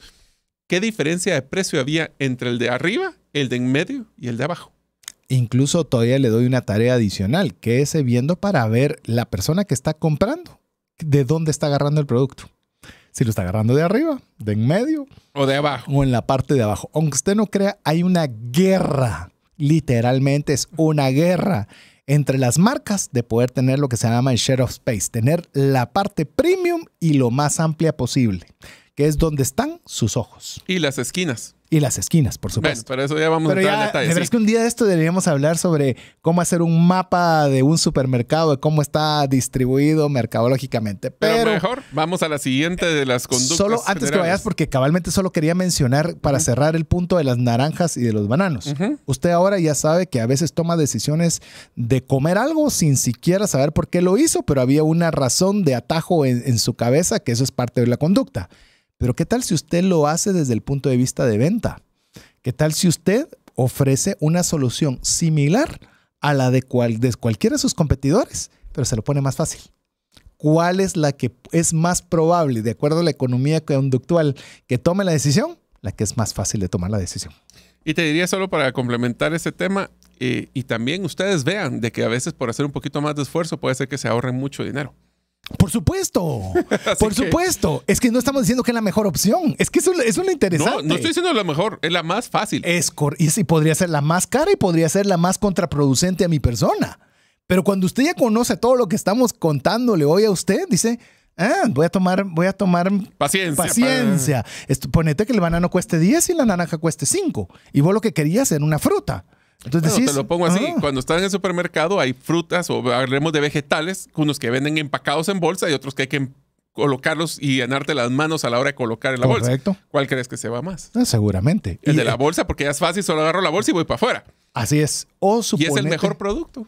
¿qué diferencia de precio había entre el de arriba, el de en medio y el de abajo? Incluso todavía le doy una tarea adicional, que es viendo para ver la persona que está comprando, de dónde está agarrando el producto. Si lo está agarrando de arriba, de en medio. O de abajo. O en la parte de abajo. Aunque usted no crea, hay una guerra. Literalmente es una guerra entre las marcas de poder tener lo que se llama el share of space. Tener la parte premium y lo más amplia posible, que es donde están sus ojos. Y las esquinas. Y las esquinas, por supuesto. Bueno, pero eso ya vamos a entrar en detalle. Pero sí, es que un día de esto deberíamos hablar sobre cómo hacer un mapa de un supermercado, de cómo está distribuido mercadológicamente. Pero mejor, vamos a la siguiente de las conductas solo antes generales. Que vayas, porque cabalmente solo quería mencionar, para cerrar el punto de las naranjas y de los bananos. Usted ahora ya sabe que a veces toma decisiones de comer algo sin siquiera saber por qué lo hizo, pero había una razón de atajo en su cabeza, que eso es parte de la conducta. Pero ¿qué tal si usted lo hace desde el punto de vista de venta? ¿Qué tal si usted ofrece una solución similar a la de cualquiera de sus competidores, pero se lo pone más fácil? ¿Cuál es la que es más probable, de acuerdo a la economía conductual, que tome la decisión? La que es más fácil de tomar la decisión. Y te diría, solo para complementar ese tema, y también ustedes vean de que a veces por hacer un poquito más de esfuerzo puede ser que se ahorren mucho dinero. Por supuesto, por supuesto. Es que no estamos diciendo que es la mejor opción. Es que eso es lo interesante. No, no estoy diciendo la mejor, es la más fácil. Y podría ser la más cara y podría ser la más contraproducente a mi persona. Pero cuando usted ya conoce todo lo que estamos contándole hoy a usted, dice... Ah, voy a tomar paciencia. Ponete que el banano cueste 10 y la naranja cueste 5. Y vos lo que querías era una fruta. Entonces, bueno, te lo pongo así. Cuando estás en el supermercado hay frutas, o hablemos de vegetales, unos que venden empacados en bolsa y otros que hay que colocarlos y llenarte las manos a la hora de colocar en la bolsa. ¿Cuál crees que se va más? Seguramente. El de la bolsa, porque ya es fácil, solo agarro la bolsa y voy para afuera. Así es. Y es el mejor producto.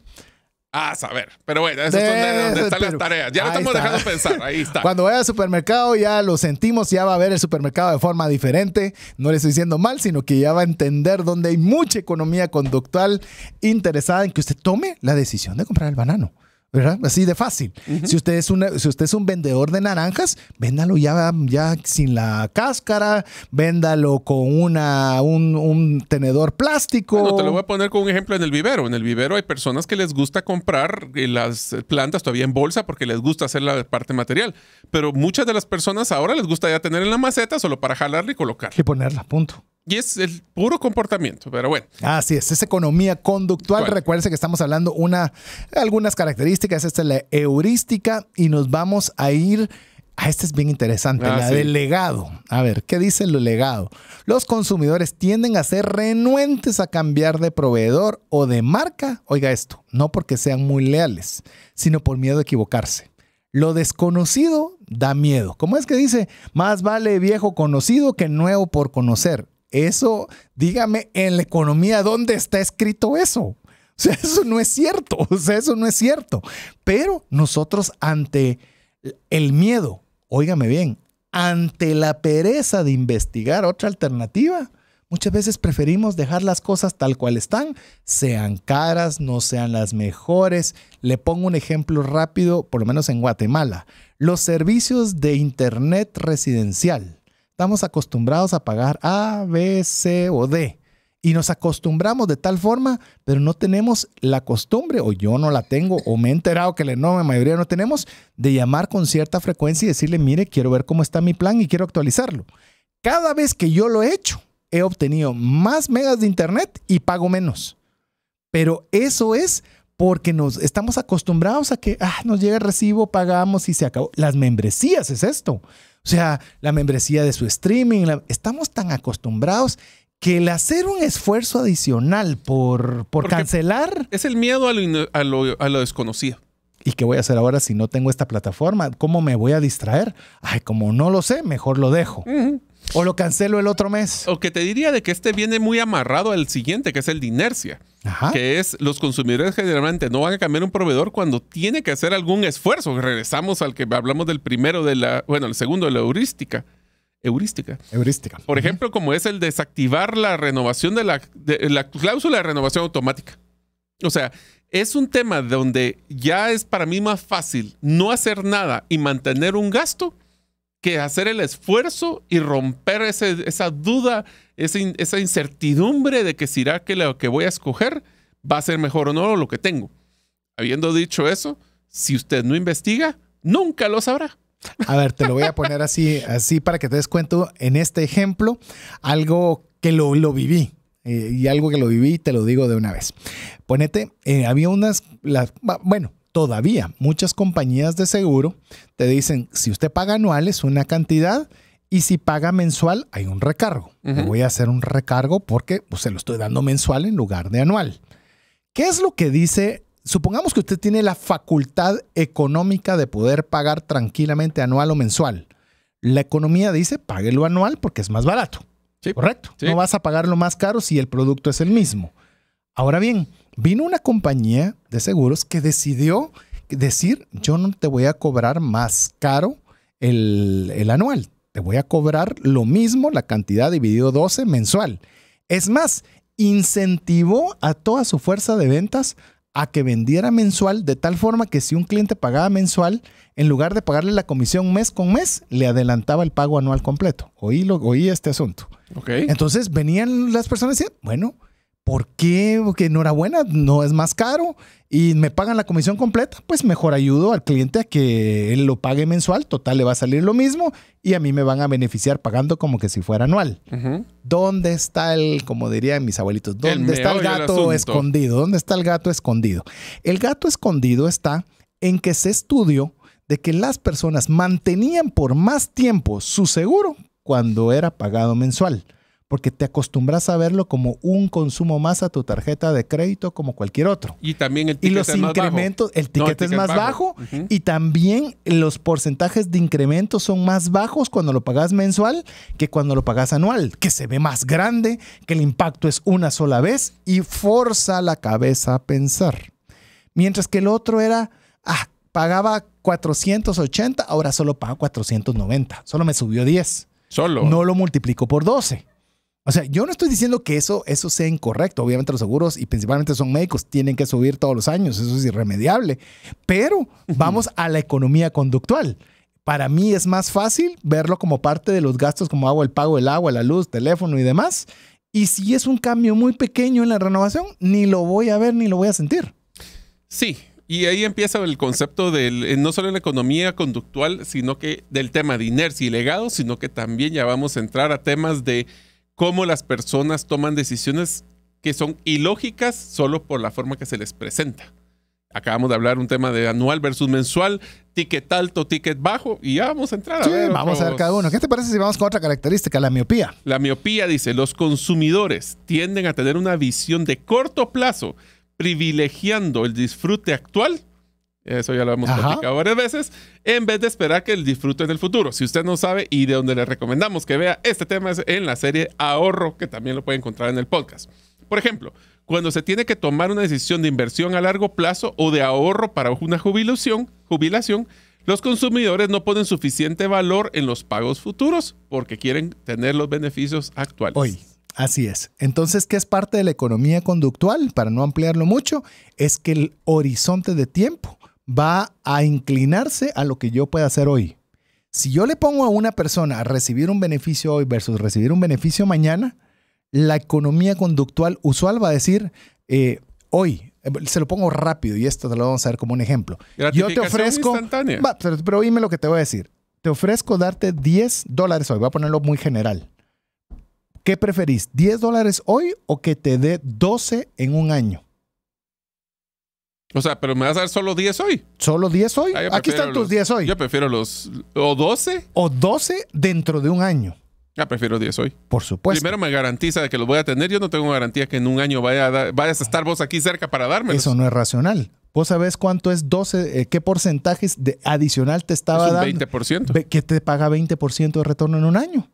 A saber. Pero bueno, eso es donde están las tareas. Ya lo estamos dejando pensar. Ahí está. Cuando vaya al supermercado, ya lo sentimos, ya va a ver el supermercado de forma diferente. No le estoy diciendo mal, sino que ya va a entender dónde hay mucha economía conductual interesada en que usted tome la decisión de comprar el banano. ¿Verdad? Así de fácil. Si usted es un vendedor de naranjas, véndalo ya sin la cáscara, véndalo con un tenedor plástico. Bueno, te lo voy a poner con un ejemplo en el vivero. En el vivero hay personas que les gusta comprar las plantas todavía en bolsa porque les gusta hacer la parte material. Pero muchas de las personas ahora les gusta ya tener en la maceta solo para jalarla y colocarla. Y ponerla, punto. Y es el puro comportamiento, pero bueno. Así es economía conductual. Bueno. Recuérdense que estamos hablando algunas características. Esta es la heurística y nos vamos a ir... Esta es bien interesante, del legado. A ver, ¿qué dice el legado? Los consumidores tienden a ser renuentes a cambiar de proveedor o de marca. Oiga esto, no porque sean muy leales, sino por miedo a equivocarse. Lo desconocido da miedo. ¿Cómo es que dice? Más vale viejo conocido que nuevo por conocer. Eso, dígame, en la economía, ¿dónde está escrito eso? Eso no es cierto. Eso no es cierto. Pero nosotros ante el miedo, óigame bien, ante la pereza de investigar otra alternativa, muchas veces preferimos dejar las cosas tal cual están, sean caras, no sean las mejores. Le pongo un ejemplo rápido, por lo menos en Guatemala. Los servicios de internet residencial. Estamos acostumbrados a pagar A, B, C o D. Y nos acostumbramos de tal forma, pero no tenemos la costumbre, o yo no la tengo, o me he enterado que la enorme mayoría no tenemos, de llamar con cierta frecuencia y decirle, mire, quiero ver cómo está mi plan y quiero actualizarlo. Cada vez que yo lo he hecho, he obtenido más megas de internet y pago menos. Pero eso es porque nos estamos acostumbrados a que nos llega el recibo, pagamos y se acabó. Las membresías es esto. O sea, la membresía de su streaming, estamos tan acostumbrados que el hacer un esfuerzo adicional por cancelar... Es el miedo a lo desconocido. ¿Y qué voy a hacer ahora si no tengo esta plataforma? ¿Cómo me voy a distraer? Ay, como no lo sé, mejor lo dejo. O lo cancelo el otro mes. O que te diría de que este viene muy amarrado al siguiente, que es el de inercia. Que es, los consumidores generalmente no van a cambiar un proveedor cuando tiene que hacer algún esfuerzo. Regresamos al que hablamos del primero, el segundo de la heurística. Por ejemplo, como es el desactivar la renovación de la cláusula de renovación automática. O sea, es un tema donde ya es para mí más fácil no hacer nada y mantener un gasto que hacer el esfuerzo y romper esa duda, esa incertidumbre de que será que lo que voy a escoger va a ser mejor o no lo que tengo. Habiendo dicho eso, si usted no investiga, nunca lo sabrá. A ver, te lo voy a poner así, así para que te des cuenta en este ejemplo, algo que lo viví. Y algo que lo viví, te lo digo de una vez. Ponete, había unas, bueno, todavía muchas compañías de seguro te dicen, si usted paga anual es una cantidad y si paga mensual hay un recargo. Le voy a hacer un recargo porque pues, se lo estoy dando mensual en lugar de anual. ¿Qué es lo que dice? Supongamos que usted tiene la facultad económica de poder pagar tranquilamente anual o mensual. La economía dice, páguelo anual porque es más barato. Sí, correcto. Sí. No vas a pagar lo más caro si el producto es el mismo. Ahora bien, vino una compañía de seguros que decidió decir, yo no te voy a cobrar más caro el anual. Te voy a cobrar lo mismo, la cantidad dividido 12 mensual. Es más, incentivó a toda su fuerza de ventas a que vendiera mensual de tal forma que si un cliente pagaba mensual, en lugar de pagarle la comisión mes con mes, le adelantaba el pago anual completo. Oí este asunto. Okay. Entonces venían las personas y decían, bueno, ¿por qué? Porque enhorabuena, no es más caro y me pagan la comisión completa, pues mejor ayudo al cliente a que él lo pague mensual, total le va a salir lo mismo y a mí me van a beneficiar pagando como que si fuera anual. ¿Dónde está el, como dirían mis abuelitos, dónde está el gato escondido? ¿Dónde está el gato escondido? El gato escondido está en que se estudió de que las personas mantenían por más tiempo su seguro cuando era pagado mensual, porque te acostumbras a verlo como un consumo más a tu tarjeta de crédito como cualquier otro. Y también el ticket es más bajo. Y los incrementos, el ticket es más bajo y también los porcentajes de incremento son más bajos cuando lo pagas mensual que cuando lo pagas anual, que se ve más grande, que el impacto es una sola vez y forza la cabeza a pensar. Mientras que el otro era, pagaba 480, ahora solo pago 490, solo me subió 10. Solo. No lo multiplico por 12. O sea, yo no estoy diciendo que eso sea incorrecto. Obviamente los seguros, y principalmente son médicos, tienen que subir todos los años. Eso es irremediable. Pero vamos a la economía conductual. Para mí es más fácil verlo como parte de los gastos, como hago el pago del agua, la luz, teléfono y demás. Y si es un cambio muy pequeño en la renovación, ni lo voy a ver ni lo voy a sentir. Sí, y ahí empieza el concepto del, no solo de la economía conductual, sino que del tema de inercia y legado, sino que también ya vamos a entrar a temas de cómo las personas toman decisiones que son ilógicas solo por la forma que se les presenta. Acabamos de hablar un tema de anual versus mensual, ticket alto, ticket bajo, y ya vamos a entrar a ver. Vamos a ver cada uno. ¿Qué te parece si vamos con otra característica, la miopía? La miopía dice, los consumidores tienden a tener una visión de corto plazo, privilegiando el disfrute actual. Eso ya lo hemos platicado varias veces, en vez de esperar que el disfrute en el futuro. Si usted no sabe y de donde le recomendamos que vea este tema es en la serie Ahorro, que también lo puede encontrar en el podcast. Por ejemplo, cuando se tiene que tomar una decisión de inversión a largo plazo o de ahorro para una jubilación, los consumidores no ponen suficiente valor en los pagos futuros porque quieren tener los beneficios actuales. Así es. Entonces, ¿qué es parte de la economía conductual? Para no ampliarlo mucho, es que el horizonte de tiempo va a inclinarse a lo que yo pueda hacer hoy. Si yo le pongo a una persona a recibir un beneficio hoy versus recibir un beneficio mañana, la economía conductual usual va a decir, hoy, se lo pongo rápido y esto te lo vamos a ver como un ejemplo. Yo te ofrezco, pero dime lo que te voy a decir. Te ofrezco darte $10 hoy, voy a ponerlo muy general. ¿Qué preferís? $10 hoy o que te dé 12 en un año? O sea, pero me vas a dar solo 10 hoy. ¿Solo 10 hoy? Aquí están tus 10 hoy. Yo prefiero los... ¿O 12? O 12 dentro de un año. Ya prefiero 10 hoy. Por supuesto. Primero me garantiza de que los voy a tener. Yo no tengo garantía que en un año vayas a estar vos aquí cerca para dármelos. Eso no es racional. ¿Vos sabés cuánto es 12? ¿Qué porcentajes adicional te estaba dando? Es un 20%. Que te paga 20% de retorno en un año.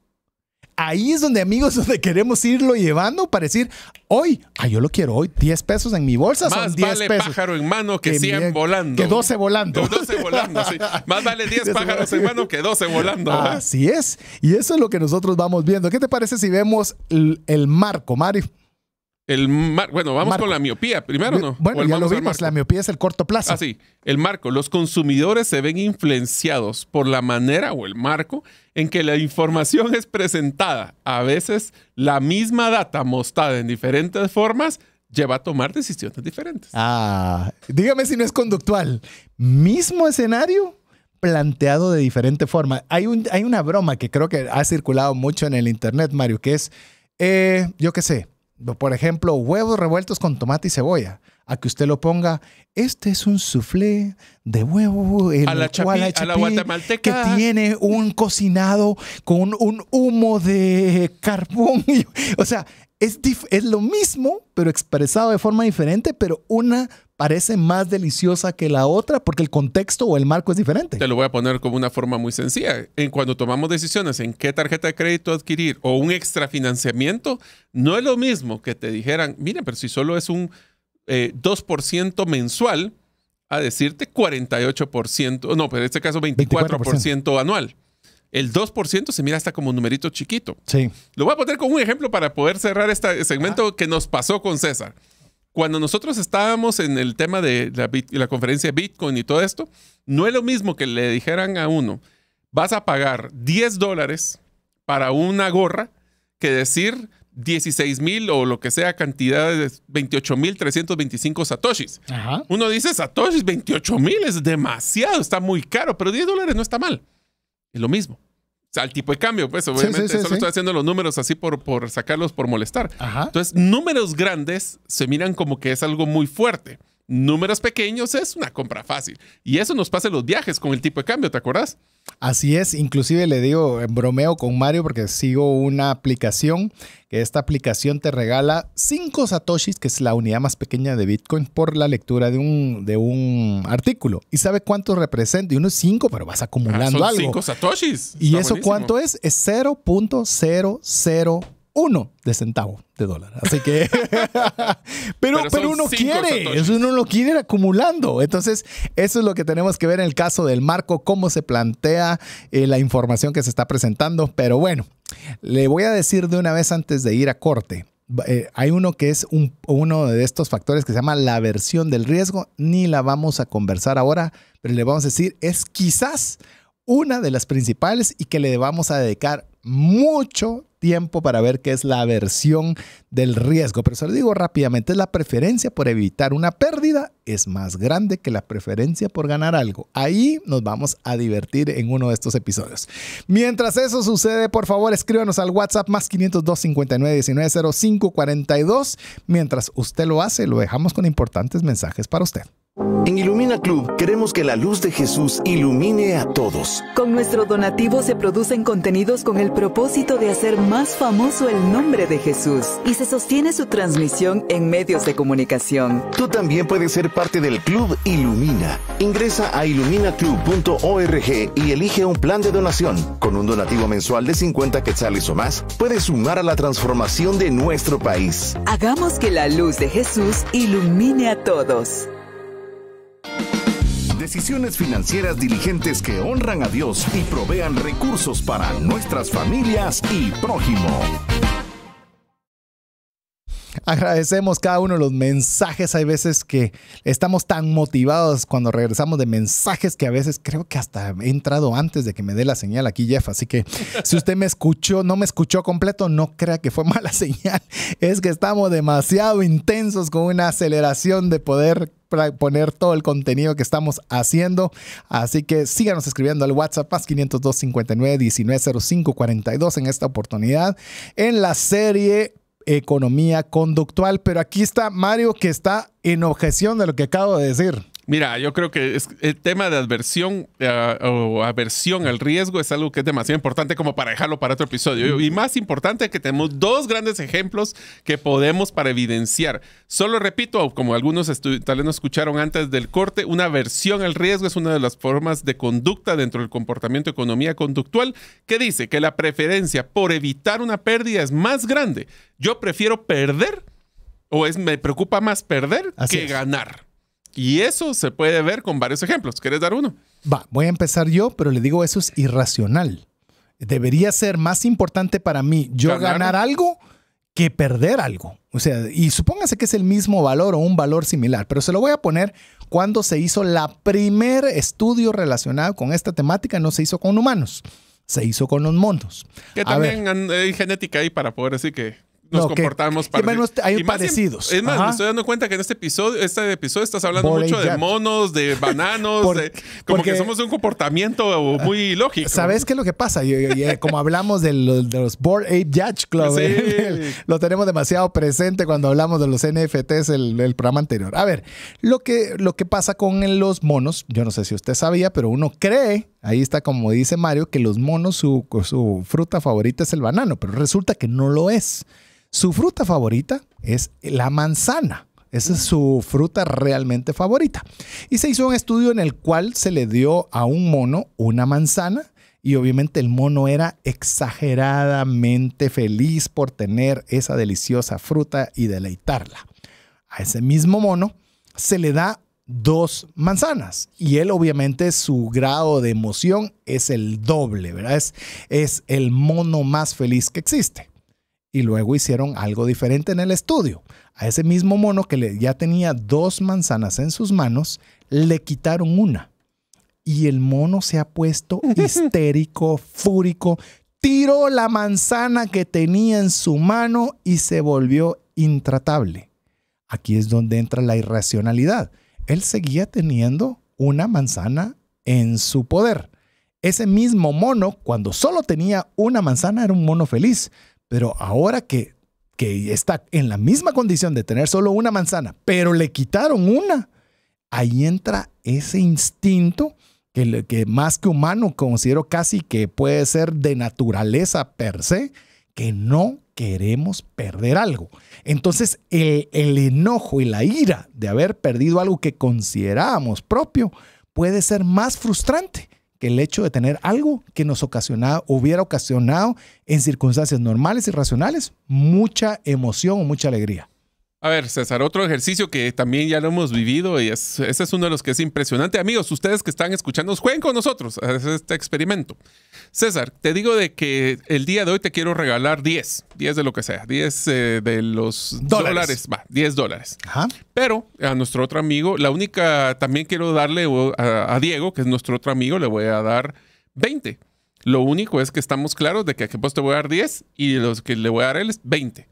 Ahí es donde, amigos, donde queremos irlo llevando para decir, hoy, yo lo quiero hoy, 10 pesos en mi bolsa son 10 pesos. Más vale pájaro en mano que 100 volando. Que 12 volando. Que 12 volando, sí. Más vale 10 pájaros en mano que 12 volando. Así es. Y eso es lo que nosotros vamos viendo. ¿Qué te parece si vemos el marco, Mario? Bueno, vamos con la miopía primero, ¿no? Bueno, ya lo vimos, la miopía es el corto plazo. Así, el marco. Los consumidores se ven influenciados por la manera o el marco en que la información es presentada. A veces, la misma data mostrada en diferentes formas lleva a tomar decisiones diferentes. Ah, dígame si no es conductual. Mismo escenario planteado de diferente forma. Hay una broma que creo que ha circulado mucho en el internet, Mario, que es, yo qué sé, por ejemplo, huevos revueltos con tomate y cebolla. A que usted lo ponga, este es un soufflé de huevo en el cual hay chapín, a la guatemalteca, que tiene un cocinado con un humo de carbón. O sea, es lo mismo, pero expresado de forma diferente, pero una parece más deliciosa que la otra porque el contexto o el marco es diferente. Te lo voy a poner como una forma muy sencilla. En cuando tomamos decisiones en qué tarjeta de crédito adquirir o un extrafinanciamiento, no es lo mismo que te dijeran, mire, pero si solo es un 2% mensual a decirte 48%, no, pero en este caso 24% anual. El 2% se mira hasta como un numerito chiquito. Sí. Lo voy a poner con un ejemplo para poder cerrar este segmento que nos pasó con César. Cuando nosotros estábamos en el tema de la conferencia de Bitcoin y todo esto, no es lo mismo que le dijeran a uno, vas a pagar $10 para una gorra, que decir 16,000 o lo que sea cantidad de 28,325 satoshis. Ajá. Uno dice satoshis, 28,000 es demasiado, está muy caro, pero $10 no está mal. Es lo mismo. O sea, el tipo de cambio, pues obviamente solo estoy haciendo los números así por sacarlos, por molestar. Ajá. Entonces, números grandes se miran como que es algo muy fuerte. Números pequeños es una compra fácil. Y eso nos pasa en los viajes con el tipo de cambio, ¿te acuerdas? Así es. Inclusive le digo, bromeo con Mario porque sigo una aplicación que esta aplicación te regala 5 satoshis, que es la unidad más pequeña de Bitcoin, por la lectura de un artículo. ¿Y sabe cuánto representa? Y uno es 5, pero vas acumulando algo. 5 satoshis. ¿Y eso cuánto es? Es 0.001. De centavo de dólar. Así que... pero uno quiere. Eso uno lo quiere ir acumulando. Entonces, eso es lo que tenemos que ver en el caso del marco, cómo se plantea la información que se está presentando. Pero bueno, le voy a decir de una vez antes de ir a corte. Hay uno que es uno de estos factores que se llama la aversión del riesgo. Ni la vamos a conversar ahora, pero le vamos a decir, es quizás una de las principales y que le vamos a dedicar mucho tiempo para ver qué es la aversión del riesgo. Pero se lo digo rápidamente, es la preferencia por evitar una pérdida es más grande que la preferencia por ganar algo. Ahí nos vamos a divertir en uno de estos episodios. Mientras eso sucede, por favor, escríbanos al WhatsApp +502 59 19 05 42. Mientras usted lo hace, lo dejamos con importantes mensajes para usted. En Ilumina Club queremos que la luz de Jesús ilumine a todos. Con nuestro donativo se producen contenidos con el propósito de hacer más famoso el nombre de Jesús y se sostiene su transmisión en medios de comunicación. Tú también puedes ser parte del Club Ilumina. Ingresa a iluminaclub.org y elige un plan de donación. Con un donativo mensual de 50 quetzales o más, puedes sumar a la transformación de nuestro país. Hagamos que la luz de Jesús ilumine a todos. Decisiones financieras diligentes que honran a Dios y provean recursos para nuestras familias y prójimo. Agradecemos cada uno de los mensajes. Hay veces que estamos tan motivados cuando regresamos de mensajes que a veces creo que hasta he entrado antes de que me dé la señal aquí, Jeff. Así que si usted me escuchó, no me escuchó completo, no crea que fue mala señal. Es que estamos demasiado intensos con una aceleración de poder para poner todo el contenido que estamos haciendo. Así que síganos escribiendo al WhatsApp +502 59 19 05 42 en esta oportunidad en la serie Economía Conductual. Pero aquí está Mario, que está en objeción de lo que acabo de decir. Mira, yo creo que el tema de adversión o aversión al riesgo es algo que es demasiado importante como para dejarlo para otro episodio. Y más importante que tenemos dos grandes ejemplos que podemos para evidenciar. Solo repito, como algunos tal vez nos escucharon antes del corte, una aversión al riesgo es una de las formas de conducta dentro del comportamiento de economía conductual que dice que la preferencia por evitar una pérdida es más grande. Yo prefiero perder o me preocupa más perder que ganar. Y eso se puede ver con varios ejemplos. ¿Quieres dar uno? Va, voy a empezar yo, pero le digo, eso es irracional. Debería ser más importante para mí yo ganar algo que perder algo. O sea, y supóngase que es el mismo valor o un valor similar, pero se lo voy a poner cuando se hizo la primer estudio relacionado con esta temática. No se hizo con humanos, se hizo con los monos. Que también hay genética ahí para poder decir que... nos comportamos parecidos. Hay parecidos. Es más, me estoy dando cuenta que en este episodio estás hablando mucho de monos, de bananos, porque somos un comportamiento muy lógico. ¿Sabes qué es lo que pasa? Como hablamos de los Bored Ape Yacht Club, sí. Lo tenemos demasiado presente cuando hablamos de los NFTs el programa anterior. A ver, lo que pasa con los monos, yo no sé si usted sabía, pero uno cree, ahí está como dice Mario, que los monos su fruta favorita es el banano, pero resulta que no lo es. Su fruta favorita es la manzana. Esa es su fruta realmente favorita. Y se hizo un estudio en el cual se le dio a un mono una manzana y obviamente el mono era exageradamente feliz por tener esa deliciosa fruta y deleitarla. A ese mismo mono se le da dos manzanas y él obviamente su grado de emoción es el doble, ¿verdad? Es el mono más feliz que existe. Y luego hicieron algo diferente en el estudio. A ese mismo mono que ya tenía dos manzanas en sus manos, le quitaron una. Y el mono se ha puesto histérico, fúrico, tiró la manzana que tenía en su mano y se volvió intratable. Aquí es donde entra la irracionalidad. Él seguía teniendo una manzana en su poder. Ese mismo mono, cuando solo tenía una manzana, era un mono feliz. Pero ahora que está en la misma condición de tener solo una manzana, pero le quitaron una, ahí entra ese instinto que más que humano considero casi que puede ser de naturaleza per se, que no queremos perder algo. Entonces el enojo y la ira de haber perdido algo que considerábamos propio puede ser más frustrante que el hecho de tener algo que nos hubiera ocasionado en circunstancias normales y racionales mucha emoción o mucha alegría. A ver, César, otro ejercicio que también ya lo hemos vivido y ese es uno de los que es impresionante. Amigos, ustedes que están escuchándonos, jueguen con nosotros a este experimento. César, te digo de que el día de hoy te quiero regalar 10 de lo que sea, 10 de los dólares, va, 10 dólares. Ajá. Pero a nuestro otro amigo, también quiero darle a Diego, que es nuestro otro amigo, le voy a dar 20. Lo único es que estamos claros de que aquí pues te voy a dar 10 y los que le voy a dar él es 20.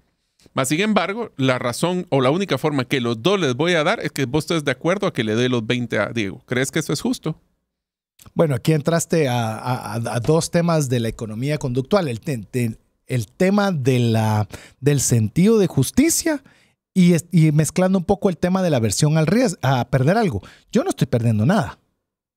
Mas, sin embargo, la razón o la única forma que los dos les voy a dar es que vos estés de acuerdo a que le dé los 20 a Diego. ¿Crees que eso es justo? Bueno, aquí entraste a dos temas de la economía conductual. El tema del sentido de justicia y mezclando un poco el tema de la aversión al riesgo, a perder algo. Yo no estoy perdiendo nada,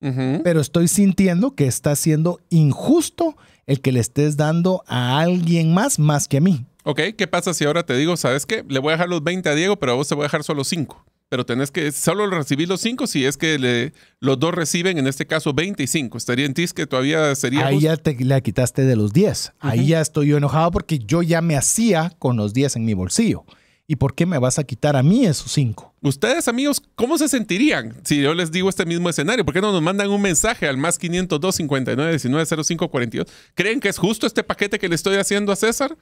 pero estoy sintiendo que está siendo injusto el que le estés dando a alguien más que a mí. Ok, ¿qué pasa si ahora te digo, ¿sabes qué? Le voy a dejar los 20 a Diego, pero a vos te voy a dejar solo 5. Pero tenés que solo recibir los 5 si es que los dos reciben, en este caso, 25. Estaría en ti que todavía sería ahí justo. Ya te la quitaste de los 10. Ahí ya estoy yo enojado porque yo ya me hacía con los 10 en mi bolsillo. ¿Y por qué me vas a quitar a mí esos 5? Ustedes, amigos, ¿cómo se sentirían si yo les digo este mismo escenario? ¿Por qué no nos mandan un mensaje al más 502-59-19-0542? ¿Creen que es justo este paquete que le estoy haciendo a César?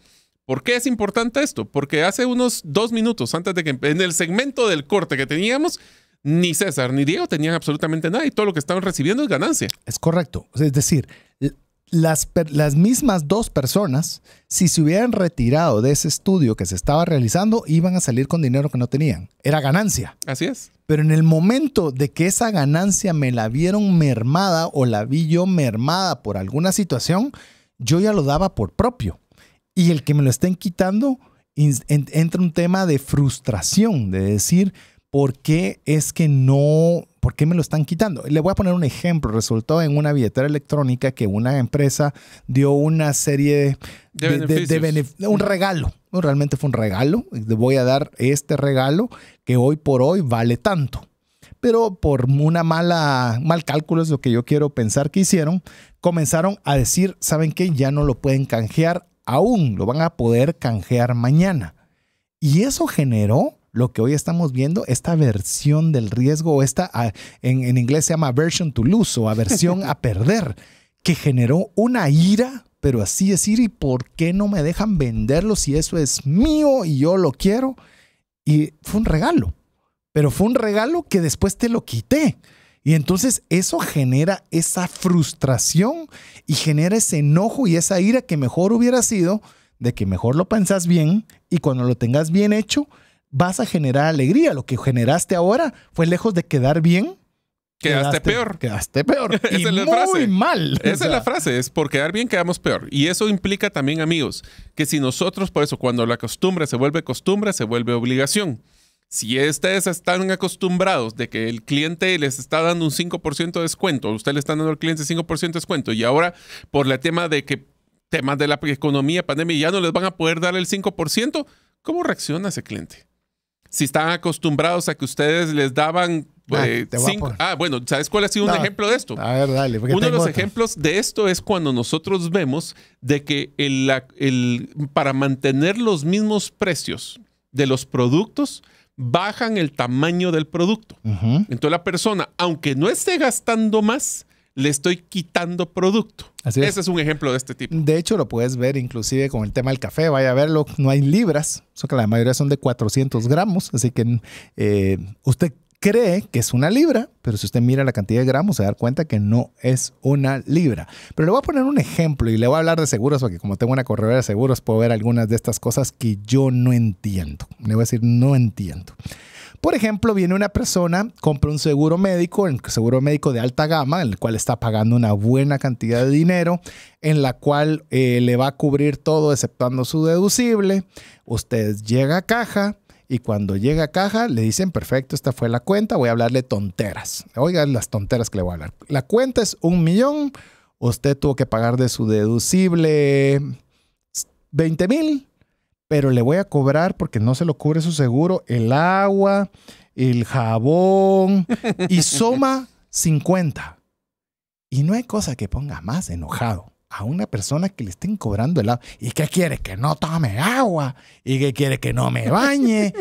¿Por qué es importante esto? Porque hace unos 2 minutos antes de que en el segmento del corte que teníamos, ni César ni Diego tenían absolutamente nada y todo lo que estaban recibiendo es ganancia. Es correcto. Es decir, las mismas dos personas, si se hubieran retirado de ese estudio que se estaba realizando, iban a salir con dinero que no tenían. Era ganancia. Así es. Pero en el momento de que esa ganancia me la vieron mermada o la vi yo mermada por alguna situación, yo ya lo daba por propio. Y el que me lo estén quitando, entra un tema de frustración, de decir, ¿por qué es que no? ¿Por qué me lo están quitando? Le voy a poner un ejemplo. Resultó en una billetera electrónica que una empresa dio una serie de un regalo. No, realmente fue un regalo. Le voy a dar este regalo que hoy por hoy vale tanto. Pero por una mal cálculo, es lo que yo quiero pensar que hicieron, comenzaron a decir, ¿saben qué? Ya no lo pueden canjear. Aún lo van a poder canjear mañana. Y eso generó lo que hoy estamos viendo, esta aversión del riesgo, o en inglés se llama aversion to lose o aversión a perder, que generó una ira, pero así decir, ¿y por qué no me dejan venderlo si eso es mío y yo lo quiero? Y fue un regalo, pero fue un regalo que después te lo quité. Y entonces eso genera esa frustración y genera ese enojo y esa ira que mejor hubiera sido de que mejor lo pensás bien y cuando lo tengas bien hecho, vas a generar alegría. Lo que generaste ahora fue lejos de quedar bien. Quedaste peor. Quedaste peor. Y esa es la frase. Muy mal. Esa es la frase. Es por quedar bien quedamos peor. Y eso implica también, amigos, que si nosotros, por eso, cuando la costumbre, se vuelve obligación. Si ustedes están acostumbrados de que el cliente les está dando un 5% de descuento, usted le está dando al cliente 5% de descuento y ahora por el tema de que temas de la economía, pandemia, ya no les van a poder dar el 5%, ¿cómo reacciona ese cliente? Si están acostumbrados a que ustedes les daban... bueno, ¿sabes cuál ha sido un ejemplo de esto? A ver, dale. Uno de los ejemplos de esto es cuando nosotros vemos de que para mantener los mismos precios de los productos, bajan el tamaño del producto. Entonces la persona, aunque no esté gastando más, le estoy quitando producto. Así es. Ese es un ejemplo de este tipo. De hecho, lo puedes ver inclusive con el tema del café. Vaya a verlo. No hay libras. O sea, que la mayoría son de 400 gramos. Así que usted cree que es una libra, pero si usted mira la cantidad de gramos, se da cuenta que no es una libra. Pero le voy a poner un ejemplo y le voy a hablar de seguros, porque como tengo una corredora de seguros, puedo ver algunas de estas cosas que yo no entiendo. Le voy a decir, no entiendo. Por ejemplo, viene una persona, compra un seguro médico, el seguro médico de alta gama, el cual está pagando una buena cantidad de dinero, en la cual le va a cubrir todo, exceptuando su deducible. Usted llega a caja, y cuando llega a caja, le dicen, perfecto, esta fue la cuenta, voy a hablarle tonteras. Oigan las tonteras que le voy a hablar. La cuenta es 1 millón. Usted tuvo que pagar de su deducible 20,000, pero le voy a cobrar porque no se lo cubre su seguro, el agua, el jabón, y suma 50. Y no hay cosa que ponga más enojado a una persona que le estén cobrando el agua. ¿Y qué quiere? Que no tome agua. ¿Y qué quiere? Que no me bañe.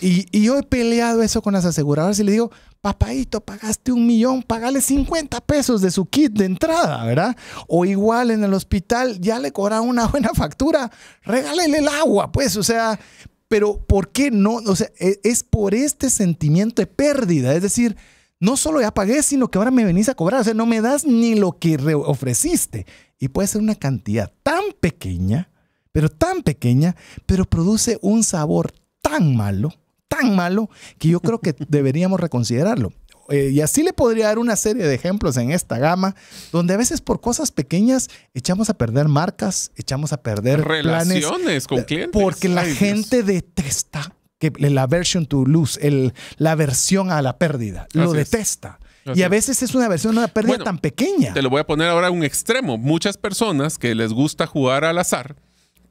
Y yo he peleado eso con las aseguradoras y le digo, papaito, pagaste 1 millón, pagale 50 pesos de su kit de entrada, ¿verdad? O igual en el hospital ya le cobraron una buena factura, regálele el agua, pues, o sea... Pero ¿por qué no? O sea, es por este sentimiento de pérdida, es decir... No solo ya pagué, sino que ahora me venís a cobrar. O sea, no me das ni lo que ofreciste. Y puede ser una cantidad tan pequeña, pero produce un sabor tan malo, que yo creo que deberíamos reconsiderarlo. Y así le podría dar una serie de ejemplos en esta gama, donde a veces por cosas pequeñas echamos a perder marcas, echamos a perder relaciones, planes, con clientes. Porque la gente detesta la aversion to lose, la aversión a la pérdida. Lo así detesta. Y a veces es una aversión a una pérdida tan pequeña. Te lo voy a poner ahora a un extremo. Muchas personas que les gusta jugar al azar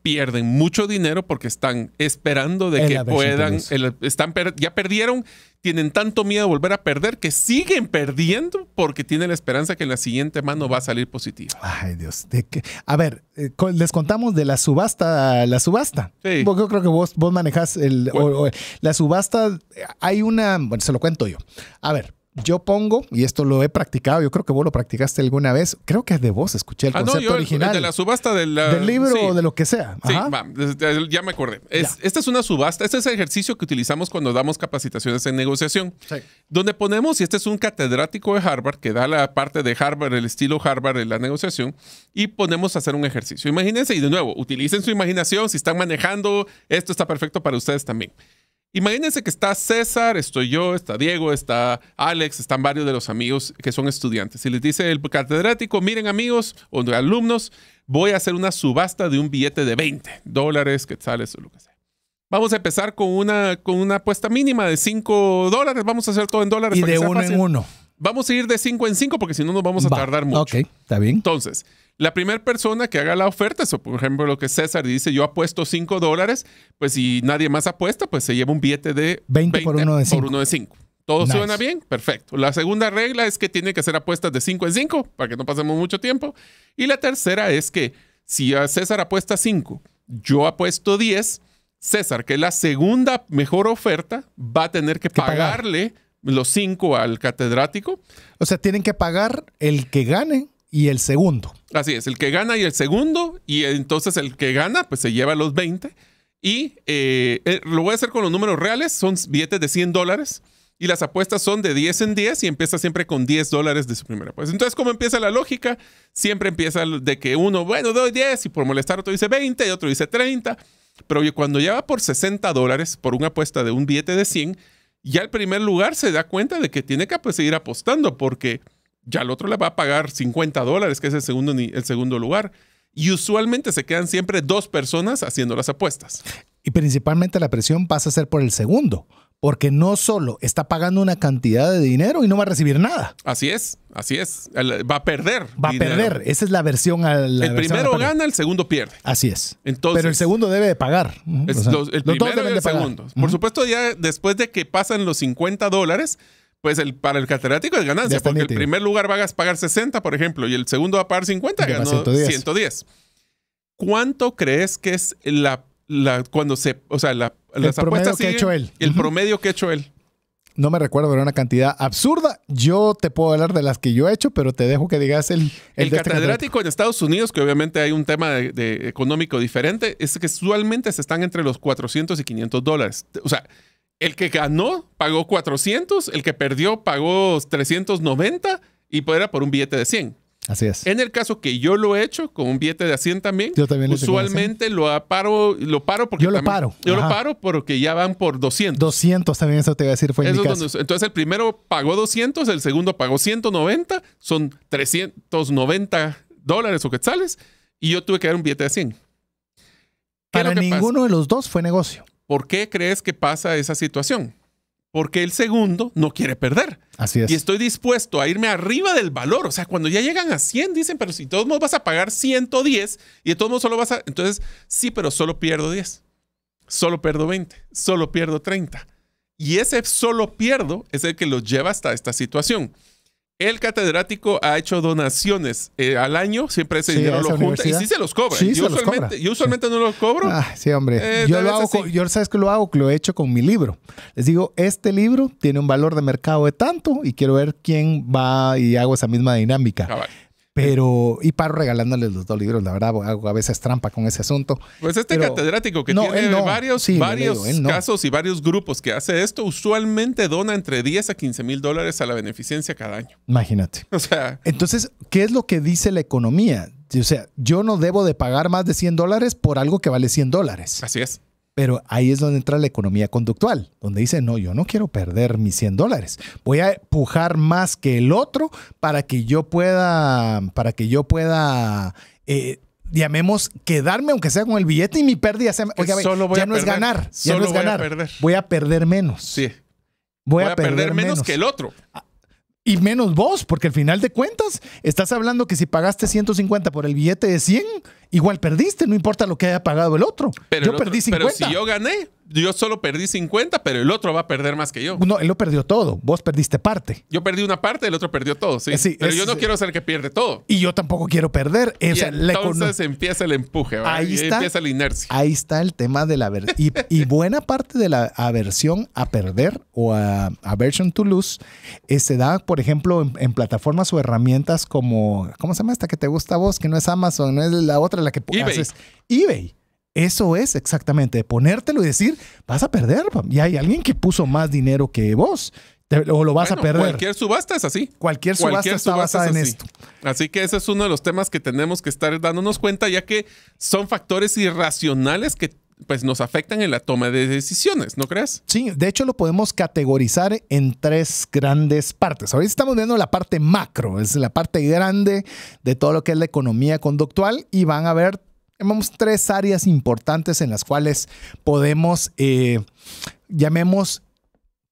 pierden mucho dinero porque están esperando de que puedan... ya perdieron, tienen tanto miedo de volver a perder que siguen perdiendo porque tienen la esperanza que en la siguiente mano va a salir positiva. Ay, Dios. A ver, les contamos de la subasta. La subasta. Sí. Yo creo que vos manejás la subasta. Hay una... Bueno, se lo cuento yo. A ver, yo pongo, y esto lo he practicado, yo creo que vos lo practicaste alguna vez, creo que de vos escuché el concepto original. De la subasta del libro o de lo que sea. Ajá. Sí, ya me acordé. Esta es una subasta, este es el ejercicio que utilizamos cuando damos capacitaciones en negociación, donde ponemos, y este es un catedrático de Harvard, que da la parte de Harvard, el estilo Harvard de la negociación, y ponemos a hacer un ejercicio. Imagínense, y de nuevo, utilicen su imaginación, si están manejando, esto está perfecto para ustedes también. Imagínense que está César, estoy yo, está Diego, está Alex, están varios de los amigos que son estudiantes. Y les dice el catedrático, miren amigos o alumnos, voy a hacer una subasta de un billete de $20, quetzales o lo que sea. Vamos a empezar con una apuesta mínima de $5. Vamos a hacer todo en dólares. Y de uno en uno. Vamos a ir de 5 en 5 porque si no nos vamos a tardar mucho. Ok, está bien. Entonces, la primera persona que haga la oferta, eso por ejemplo lo que César dice, yo apuesto $5, pues si nadie más apuesta, pues se lleva un billete de 20 por uno de 5. ¿Todo suena bien? Perfecto. La segunda regla es que tiene que hacer apuestas de 5 en 5 para que no pasemos mucho tiempo. Y la tercera es que si César apuesta 5, yo apuesto 10, César, que es la segunda mejor oferta, va a tener que pagarle los 5 al catedrático. O sea, tienen que pagar el que gane y el segundo. Así es, el que gana y el segundo. Y entonces el que gana, pues se lleva los 20. Y lo voy a hacer con los números reales. Son billetes de $100. Y las apuestas son de 10 en 10 y empieza siempre con $10 de su primera apuesta. Entonces, ¿cómo empieza la lógica? Siempre empieza de que uno, bueno, doy 10 y por molestar otro dice 20 y otro dice 30. Pero cuando ya va por $60 por una apuesta de un billete de 100, ya el primer lugar se da cuenta de que tiene que pues, seguir apostando porque ya el otro le va a pagar $50, que es el segundo lugar. Y usualmente se quedan siempre dos personas haciendo las apuestas. Y principalmente la presión pasa a ser por el segundo. Porque no solo está pagando una cantidad de dinero y no va a recibir nada. Así es, así es. Va a perder. Va a perder. Esa es la versión. El primero gana, el segundo pierde. Así es. Entonces, pero el segundo debe de pagar. El primero y el segundo. Por supuesto, ya después de que pasan los $50, pues para el catedrático es ganancia. Porque el primer lugar va a pagar 60, por ejemplo, y el segundo va a pagar 50, ganó 110. ¿Cuánto crees que es las apuestas que ha hecho él? El promedio que ha hecho él. No me recuerdo, era una cantidad absurda. Yo te puedo hablar de las que yo he hecho, pero te dejo que digas el de catedrático en Estados Unidos, que obviamente hay un tema de económico diferente, es que usualmente se están entre los $400 y $500. O sea, el que ganó pagó 400, el que perdió pagó 390 y era por un billete de 100. Así es. En el caso que yo lo he hecho con un billete de 100 también, usualmente lo paro porque yo lo paro. Yo lo paro porque ya van por 200. 200 también, eso te iba a decir, fue en mi caso. Entonces el primero pagó 200, el segundo pagó 190, son $390 o quetzales, y yo tuve que dar un billete de 100. Para ninguno de los dos fue negocio. ¿Por qué crees que pasa esa situación? Porque el segundo no quiere perder. Así es. Y estoy dispuesto a irme arriba del valor. O sea, cuando ya llegan a 100, dicen, pero si de todos modos vas a pagar 110 y de todos modos solo vas a... Entonces, sí, pero solo pierdo 10. Solo pierdo 20. Solo pierdo 30. Y ese solo pierdo es el que los lleva hasta esta situación. El catedrático ha hecho donaciones al año, siempre ese dinero lo junta y sí se los cobra. Sí, yo usualmente no los cobro. Ah, sí, hombre. Yo lo hago, yo sabes que lo hago, lo he hecho con mi libro. Les digo, este libro tiene un valor de mercado de tanto y quiero ver quién va y hago esa misma dinámica. Ah, vale. Pero, y paro regalándoles los dos libros, la verdad, hago a veces trampa con ese asunto. Pues pero catedrático que tiene varios casos y varios grupos que hace esto, usualmente dona entre $10 a $15,000 a la beneficencia cada año. Imagínate. O sea. Entonces, ¿qué es lo que dice la economía? O sea, yo no debo de pagar más de $100 por algo que vale $100. Así es. Pero ahí es donde entra la economía conductual, donde dice, no, yo no quiero perder mis $100. Voy a pujar más que el otro para que yo pueda llamemos, quedarme, aunque sea con el billete y mi pérdida. Ya no es ganar, voy a perder menos. Sí. Voy a perder menos que el otro. Y menos vos, porque al final de cuentas estás hablando que si pagaste 150 por el billete de 100, igual perdiste, no importa lo que haya pagado el otro. Pero yo perdí 50. Pero si yo gané, yo solo perdí 50, pero el otro va a perder más que yo. No, él lo perdió todo. Vos perdiste parte. Yo perdí una parte, el otro perdió todo. Sí. Pero yo no quiero ser el que pierde todo. Y yo tampoco quiero perder. O sea, entonces empieza el empuje, ¿verdad? Ahí empieza la inercia. Ahí está el tema de la aversión. y buena parte de la aversión a perder o aversion to lose se da, por ejemplo, en plataformas o herramientas como, ¿cómo se llama esta que te gusta a vos? Que no es Amazon, no es la otra, la que haces. eBay. Eso es exactamente, de ponértelo y decir, vas a perder, y hay alguien que puso más dinero que vos, o lo vas a perder. Cualquier subasta es así. Cualquier subasta está basada en esto. Así que ese es uno de los temas que tenemos que estar dándonos cuenta, ya que son factores irracionales que pues, nos afectan en la toma de decisiones, ¿no crees? Sí, de hecho lo podemos categorizar en tres grandes partes. Ahorita estamos viendo la parte macro, es la parte grande de todo lo que es la economía conductual, y van a ver tres áreas importantes en las cuales podemos, llamemos,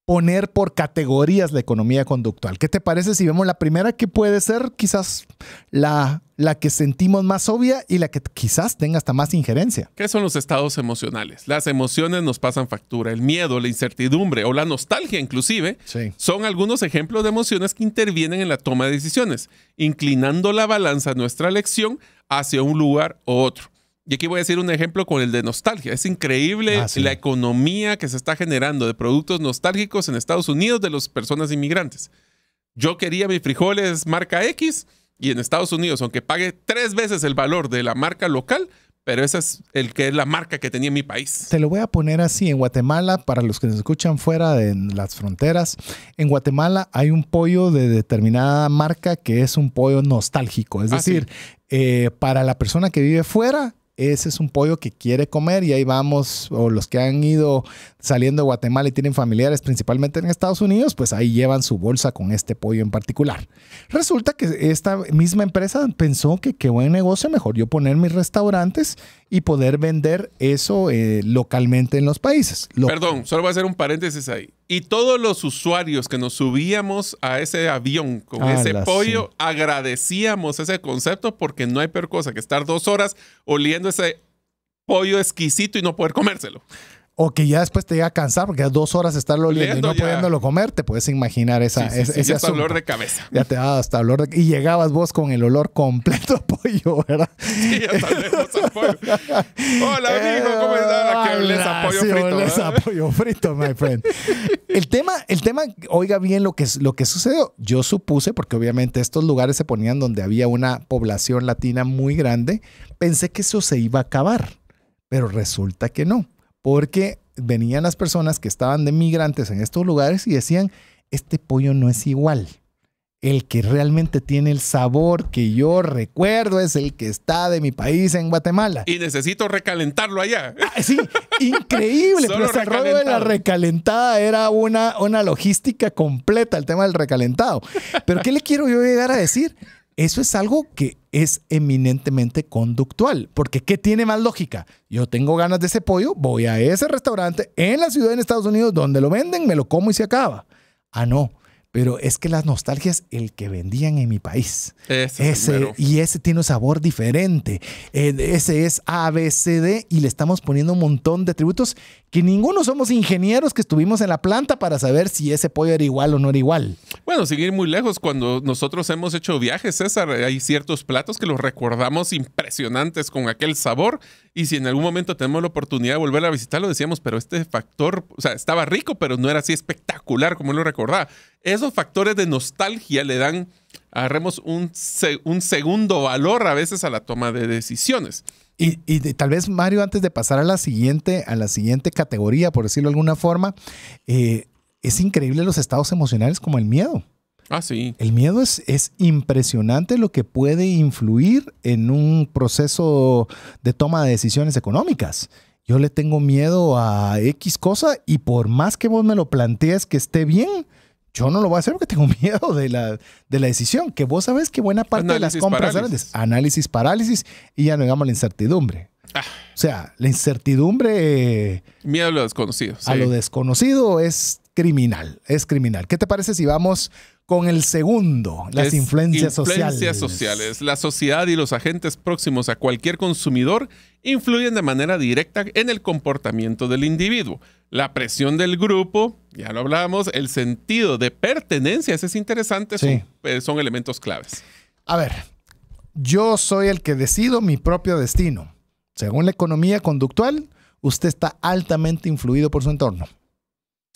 poner por categorías la economía conductual. ¿Qué te parece si vemos la primera, que puede ser quizás la que sentimos más obvia y la que quizás tenga hasta más injerencia? ¿Qué son los estados emocionales? Las emociones nos pasan factura. El miedo, la incertidumbre o la nostalgia inclusive son algunos ejemplos de emociones que intervienen en la toma de decisiones, inclinando la balanza de nuestra elección hacia un lugar u otro. Y aquí voy a decir un ejemplo con el de nostalgia. Es increíble la economía que se está generando de productos nostálgicos en Estados Unidos de las personas inmigrantes. Yo quería mis frijoles marca X y en Estados Unidos, aunque pague 3 veces el valor de la marca local, Pero esa es el que es la marca que tenía en mi país. Te lo voy a poner así. En Guatemala, para los que nos escuchan fuera de las fronteras, en Guatemala hay un pollo de determinada marca que es un pollo nostálgico. Es decir, para la persona que vive fuera, ese es un pollo que quiere comer, y ahí vamos, o los que han ido saliendo de Guatemala y tienen familiares principalmente en Estados Unidos, pues ahí llevan su bolsa con este pollo en particular. Resulta que esta misma empresa pensó que qué buen negocio, mejor yo poner mis restaurantes y poder vender eso localmente en los países. Perdón, solo voy a hacer un paréntesis ahí. Y todos los usuarios que nos subíamos a ese avión con ese pollo, agradecíamos ese concepto, porque no hay peor cosa que estar 2 horas oliendo ese pollo exquisito y no poder comérselo. O que ya después te llega a cansar porque ya 2 horas estarlo oliendo y no pudiéndolo comer. Te puedes imaginar esa, ese asunto. Dolor de cabeza. Ya te daba hasta dolor de cabeza. Y llegabas vos con el olor completo a pollo, ¿verdad? Sí, hasta lejos al pollo. Hola, amigo, ¿cómo estás? Que hables a pollo frito. Sí, a pollo frito, my friend. El tema, oiga bien lo que sucedió. Yo supuse, porque obviamente estos lugares se ponían donde había una población latina muy grande, pensé que eso se iba a acabar, pero resulta que no. Porque venían las personas que estaban de migrantes en estos lugares y decían, este pollo no es igual. El que realmente tiene el sabor que yo recuerdo es el que está de mi país en Guatemala. Y necesito recalentarlo allá. Ah, sí, increíble. Pero el rollo de la recalentada era una logística completa, el tema del recalentado. Pero ¿qué le quiero yo llegar a decir? Eso es algo que es eminentemente conductual, porque ¿qué tiene más lógica? Yo tengo ganas de ese pollo, voy a ese restaurante en la ciudad en Estados Unidos donde lo venden, me lo como y se acaba. Ah, no, pero es que las nostalgias, el que vendían en mi país, ese tiene un sabor diferente, ese es ABCD, y le estamos poniendo un montón de atributos que ninguno somos ingenieros que estuvimos en la planta para saber si ese pollo era igual o no era igual. Bueno, sin ir muy lejos, cuando nosotros hemos hecho viajes, César, hay ciertos platos que los recordamos impresionantes con aquel sabor, y si en algún momento tenemos la oportunidad de volver a visitarlo, decíamos, pero este factor, o sea, estaba rico, pero no era así espectacular como él lo recordaba. Esos factores de nostalgia le dan, agarremos un segundo valor a veces a la toma de decisiones. Y tal vez, Mario, antes de pasar a la siguiente categoría, por decirlo de alguna forma, es increíble los estados emocionales como el miedo. Ah, sí. El miedo es impresionante lo que puede influir en un proceso de toma de decisiones económicas. Yo le tengo miedo a X cosa y por más que vos me lo plantees que esté bien, yo no lo voy a hacer porque tengo miedo de la decisión. Que vos sabés que buena parte de las compras grandes, análisis parálisis, y ya no digamos la incertidumbre. Ah. O sea, la incertidumbre... Miedo a lo desconocido. Sí. A lo desconocido es criminal. Es criminal. ¿Qué te parece si vamos con el segundo? Las influencias sociales. La sociedad y los agentes próximos a cualquier consumidor influyen de manera directa en el comportamiento del individuo. La presión del grupo, ya lo hablábamos, el sentido de pertenencia, ese es interesante, sí. son elementos claves. A ver, yo soy el que decido mi propio destino. Según la economía conductual, usted está altamente influido por su entorno.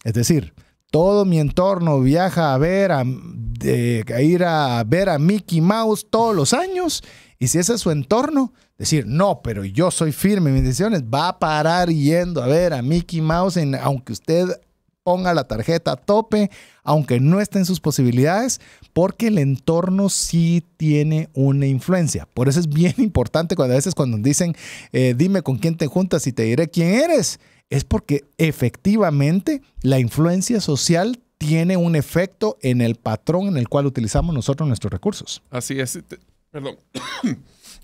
Es decir, todo mi entorno viaja a ir a ver a Mickey Mouse todos los años, y si ese es su entorno, decir, no, pero yo soy firme en mis decisiones, va a parar yendo a ver a Mickey Mouse, aunque usted ponga la tarjeta a tope, aunque no esté en sus posibilidades, porque el entorno sí tiene una influencia. Por eso es bien importante cuando a veces cuando dicen, dime con quién te juntas y te diré quién eres, es porque efectivamente la influencia social tiene un efecto en el patrón en el cual utilizamos nosotros nuestros recursos. Así es. Perdón.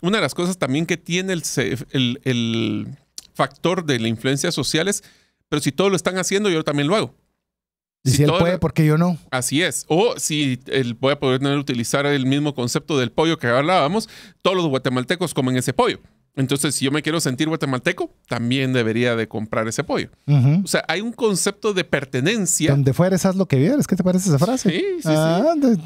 Una de las cosas también que tiene el factor de la influencia social es, pero si todos lo están haciendo, yo también lo hago. Y si él puede, ¿por qué yo no? Así es. O si él puede poder utilizar el mismo concepto del pollo que hablábamos, todos los guatemaltecos comen ese pollo. Entonces, si yo me quiero sentir guatemalteco, también debería de comprar ese pollo. O sea, hay un concepto de pertenencia. Donde fueres, haz lo que vieres. ¿Qué te parece esa frase? Sí, sí, sí.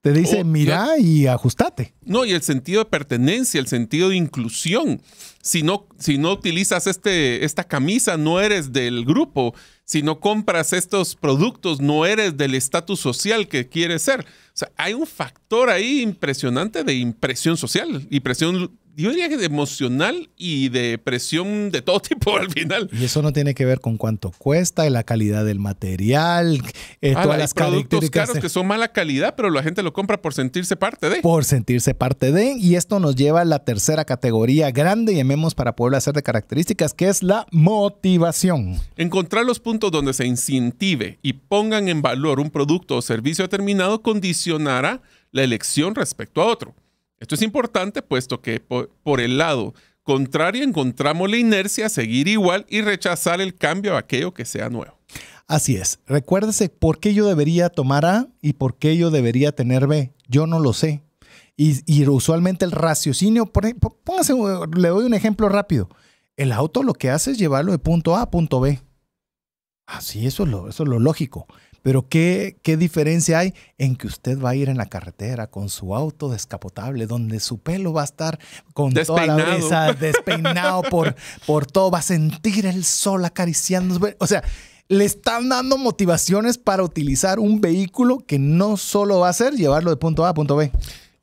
Te dice, mira y ajustate. No, y el sentido de pertenencia, el sentido de inclusión. Si no utilizas esta camisa, no eres del grupo. Si no compras estos productos, no eres del estatus social que quieres ser. O sea, hay un factor ahí impresionante de impresión social y presión yo diría que de emocional y de presión de todo tipo al final. Y eso no tiene que ver con cuánto cuesta, la calidad del material, todas las productos caros que son mala calidad, pero la gente lo compra por sentirse parte de. Por sentirse parte de. Y esto nos lleva a la tercera categoría grande, llamemos para poderlo hacer de características, que es la motivación. Encontrar los puntos donde se incentive y pongan en valor un producto o servicio determinado condicionará la elección respecto a otro. Esto es importante puesto que por el lado contrario encontramos la inercia, seguir igual y rechazar el cambio a aquello que sea nuevo. Así es. Recuérdese por qué yo debería tomar A y por qué yo debería tener B. Yo no lo sé. Y usualmente el raciocinio, póngase, le doy un ejemplo rápido. El auto lo que hace es llevarlo de punto A a punto B. Así, eso es lo lógico. Pero ¿qué diferencia hay en que usted va a ir en la carretera con su auto descapotable, donde su pelo va a estar con despeinado, toda la brisa, despeinado por todo, va a sentir el sol acariciándose? O sea, le están dando motivaciones para utilizar un vehículo que no solo va a ser llevarlo de punto A a punto B.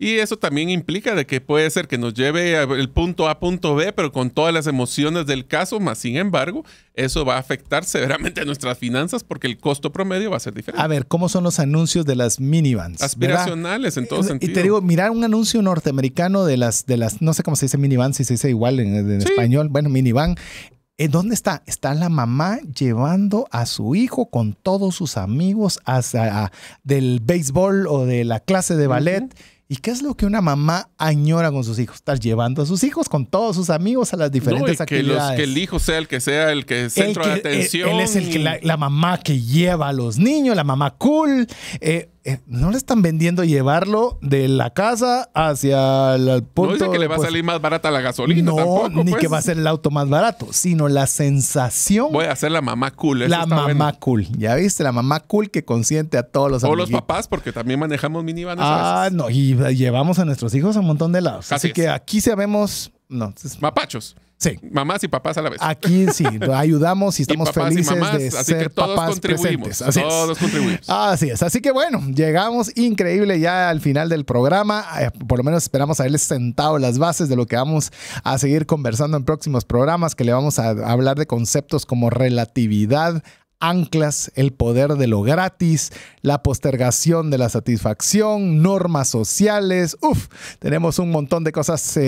Y eso también implica de que puede ser que nos lleve el punto A a punto B, pero con todas las emociones del caso, más sin embargo, eso va a afectar severamente a nuestras finanzas porque el costo promedio va a ser diferente. A ver, ¿cómo son los anuncios de las minivans? Aspiracionales, ¿verdad? En todo sentido. Y te digo, mirar un anuncio norteamericano de las no sé cómo se dice minivan, si se dice igual en español, bueno, minivan. ¿Dónde está? Está la mamá llevando a su hijo con todos sus amigos del béisbol o de la clase de ballet. ¿Y qué es lo que una mamá añora con sus hijos? Estar llevando a sus hijos con todos sus amigos a las diferentes actividades. Que el hijo sea el que es centro de atención. Él es el que la mamá que lleva a los niños, la mamá cool. No le están vendiendo llevarlo de la casa hacia el punto. No dice que le va a salir más barata la gasolina. No, tampoco, ni que va a ser el auto más barato, sino la sensación. Voy a hacer la mamá cool. La mamá cool. Ya viste, la mamá cool que consiente a todos los amiguitos. O los papás, porque también manejamos minivanes. Ah, no, y llevamos a nuestros hijos a un montón de lados. Así que aquí sabemos. No, mapachos. Sí. Mamás y papás a la vez. Aquí sí, ayudamos y estamos felices de ser papás presentes. Así que todos contribuimos. Así es. Así que bueno, llegamos increíble ya al final del programa. Por lo menos esperamos haberles sentado las bases de lo que vamos a seguir conversando en próximos programas, que le vamos a hablar de conceptos como relatividad, anclas, el poder de lo gratis, la postergación de la satisfacción, normas sociales. Uf, tenemos un montón de cosas,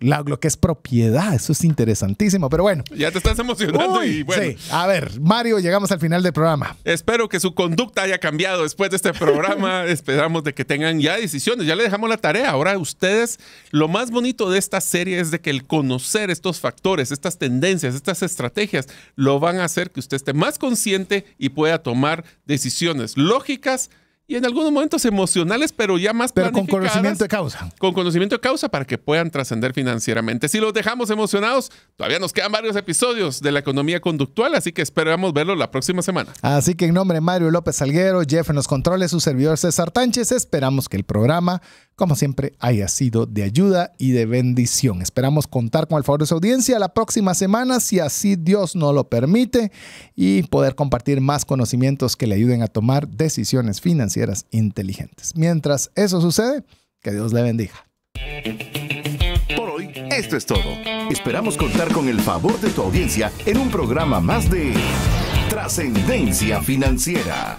lo que es propiedad, eso es interesantísimo, pero bueno. Ya te estás emocionando. Uy, y bueno. Sí. A ver, Mario, llegamos al final del programa. Espero que su conducta haya cambiado después de este programa. Esperamos de que tengan ya decisiones, ya le dejamos la tarea. Ahora ustedes, lo más bonito de esta serie es de que el conocer estos factores, estas tendencias, estas estrategias, lo van a hacer que usted esté más consciente y pueda tomar decisiones lógicas y en algunos momentos emocionales, pero ya más planificadas. Pero con conocimiento de causa. Con conocimiento de causa para que puedan trascender financieramente. Si los dejamos emocionados, todavía nos quedan varios episodios de la economía conductual, así que esperamos verlo la próxima semana. Así que en nombre de Mario López Salguero, Jeff en los controles, su servidor César Tánchez, esperamos que el programa, como siempre, haya sido de ayuda y de bendición. Esperamos contar con el favor de su audiencia la próxima semana, si así Dios nos lo permite, y poder compartir más conocimientos que le ayuden a tomar decisiones financieras inteligentes. Mientras eso sucede, que Dios le bendiga. Por hoy, esto es todo. Esperamos contar con el favor de tu audiencia en un programa más de Trascendencia Financiera.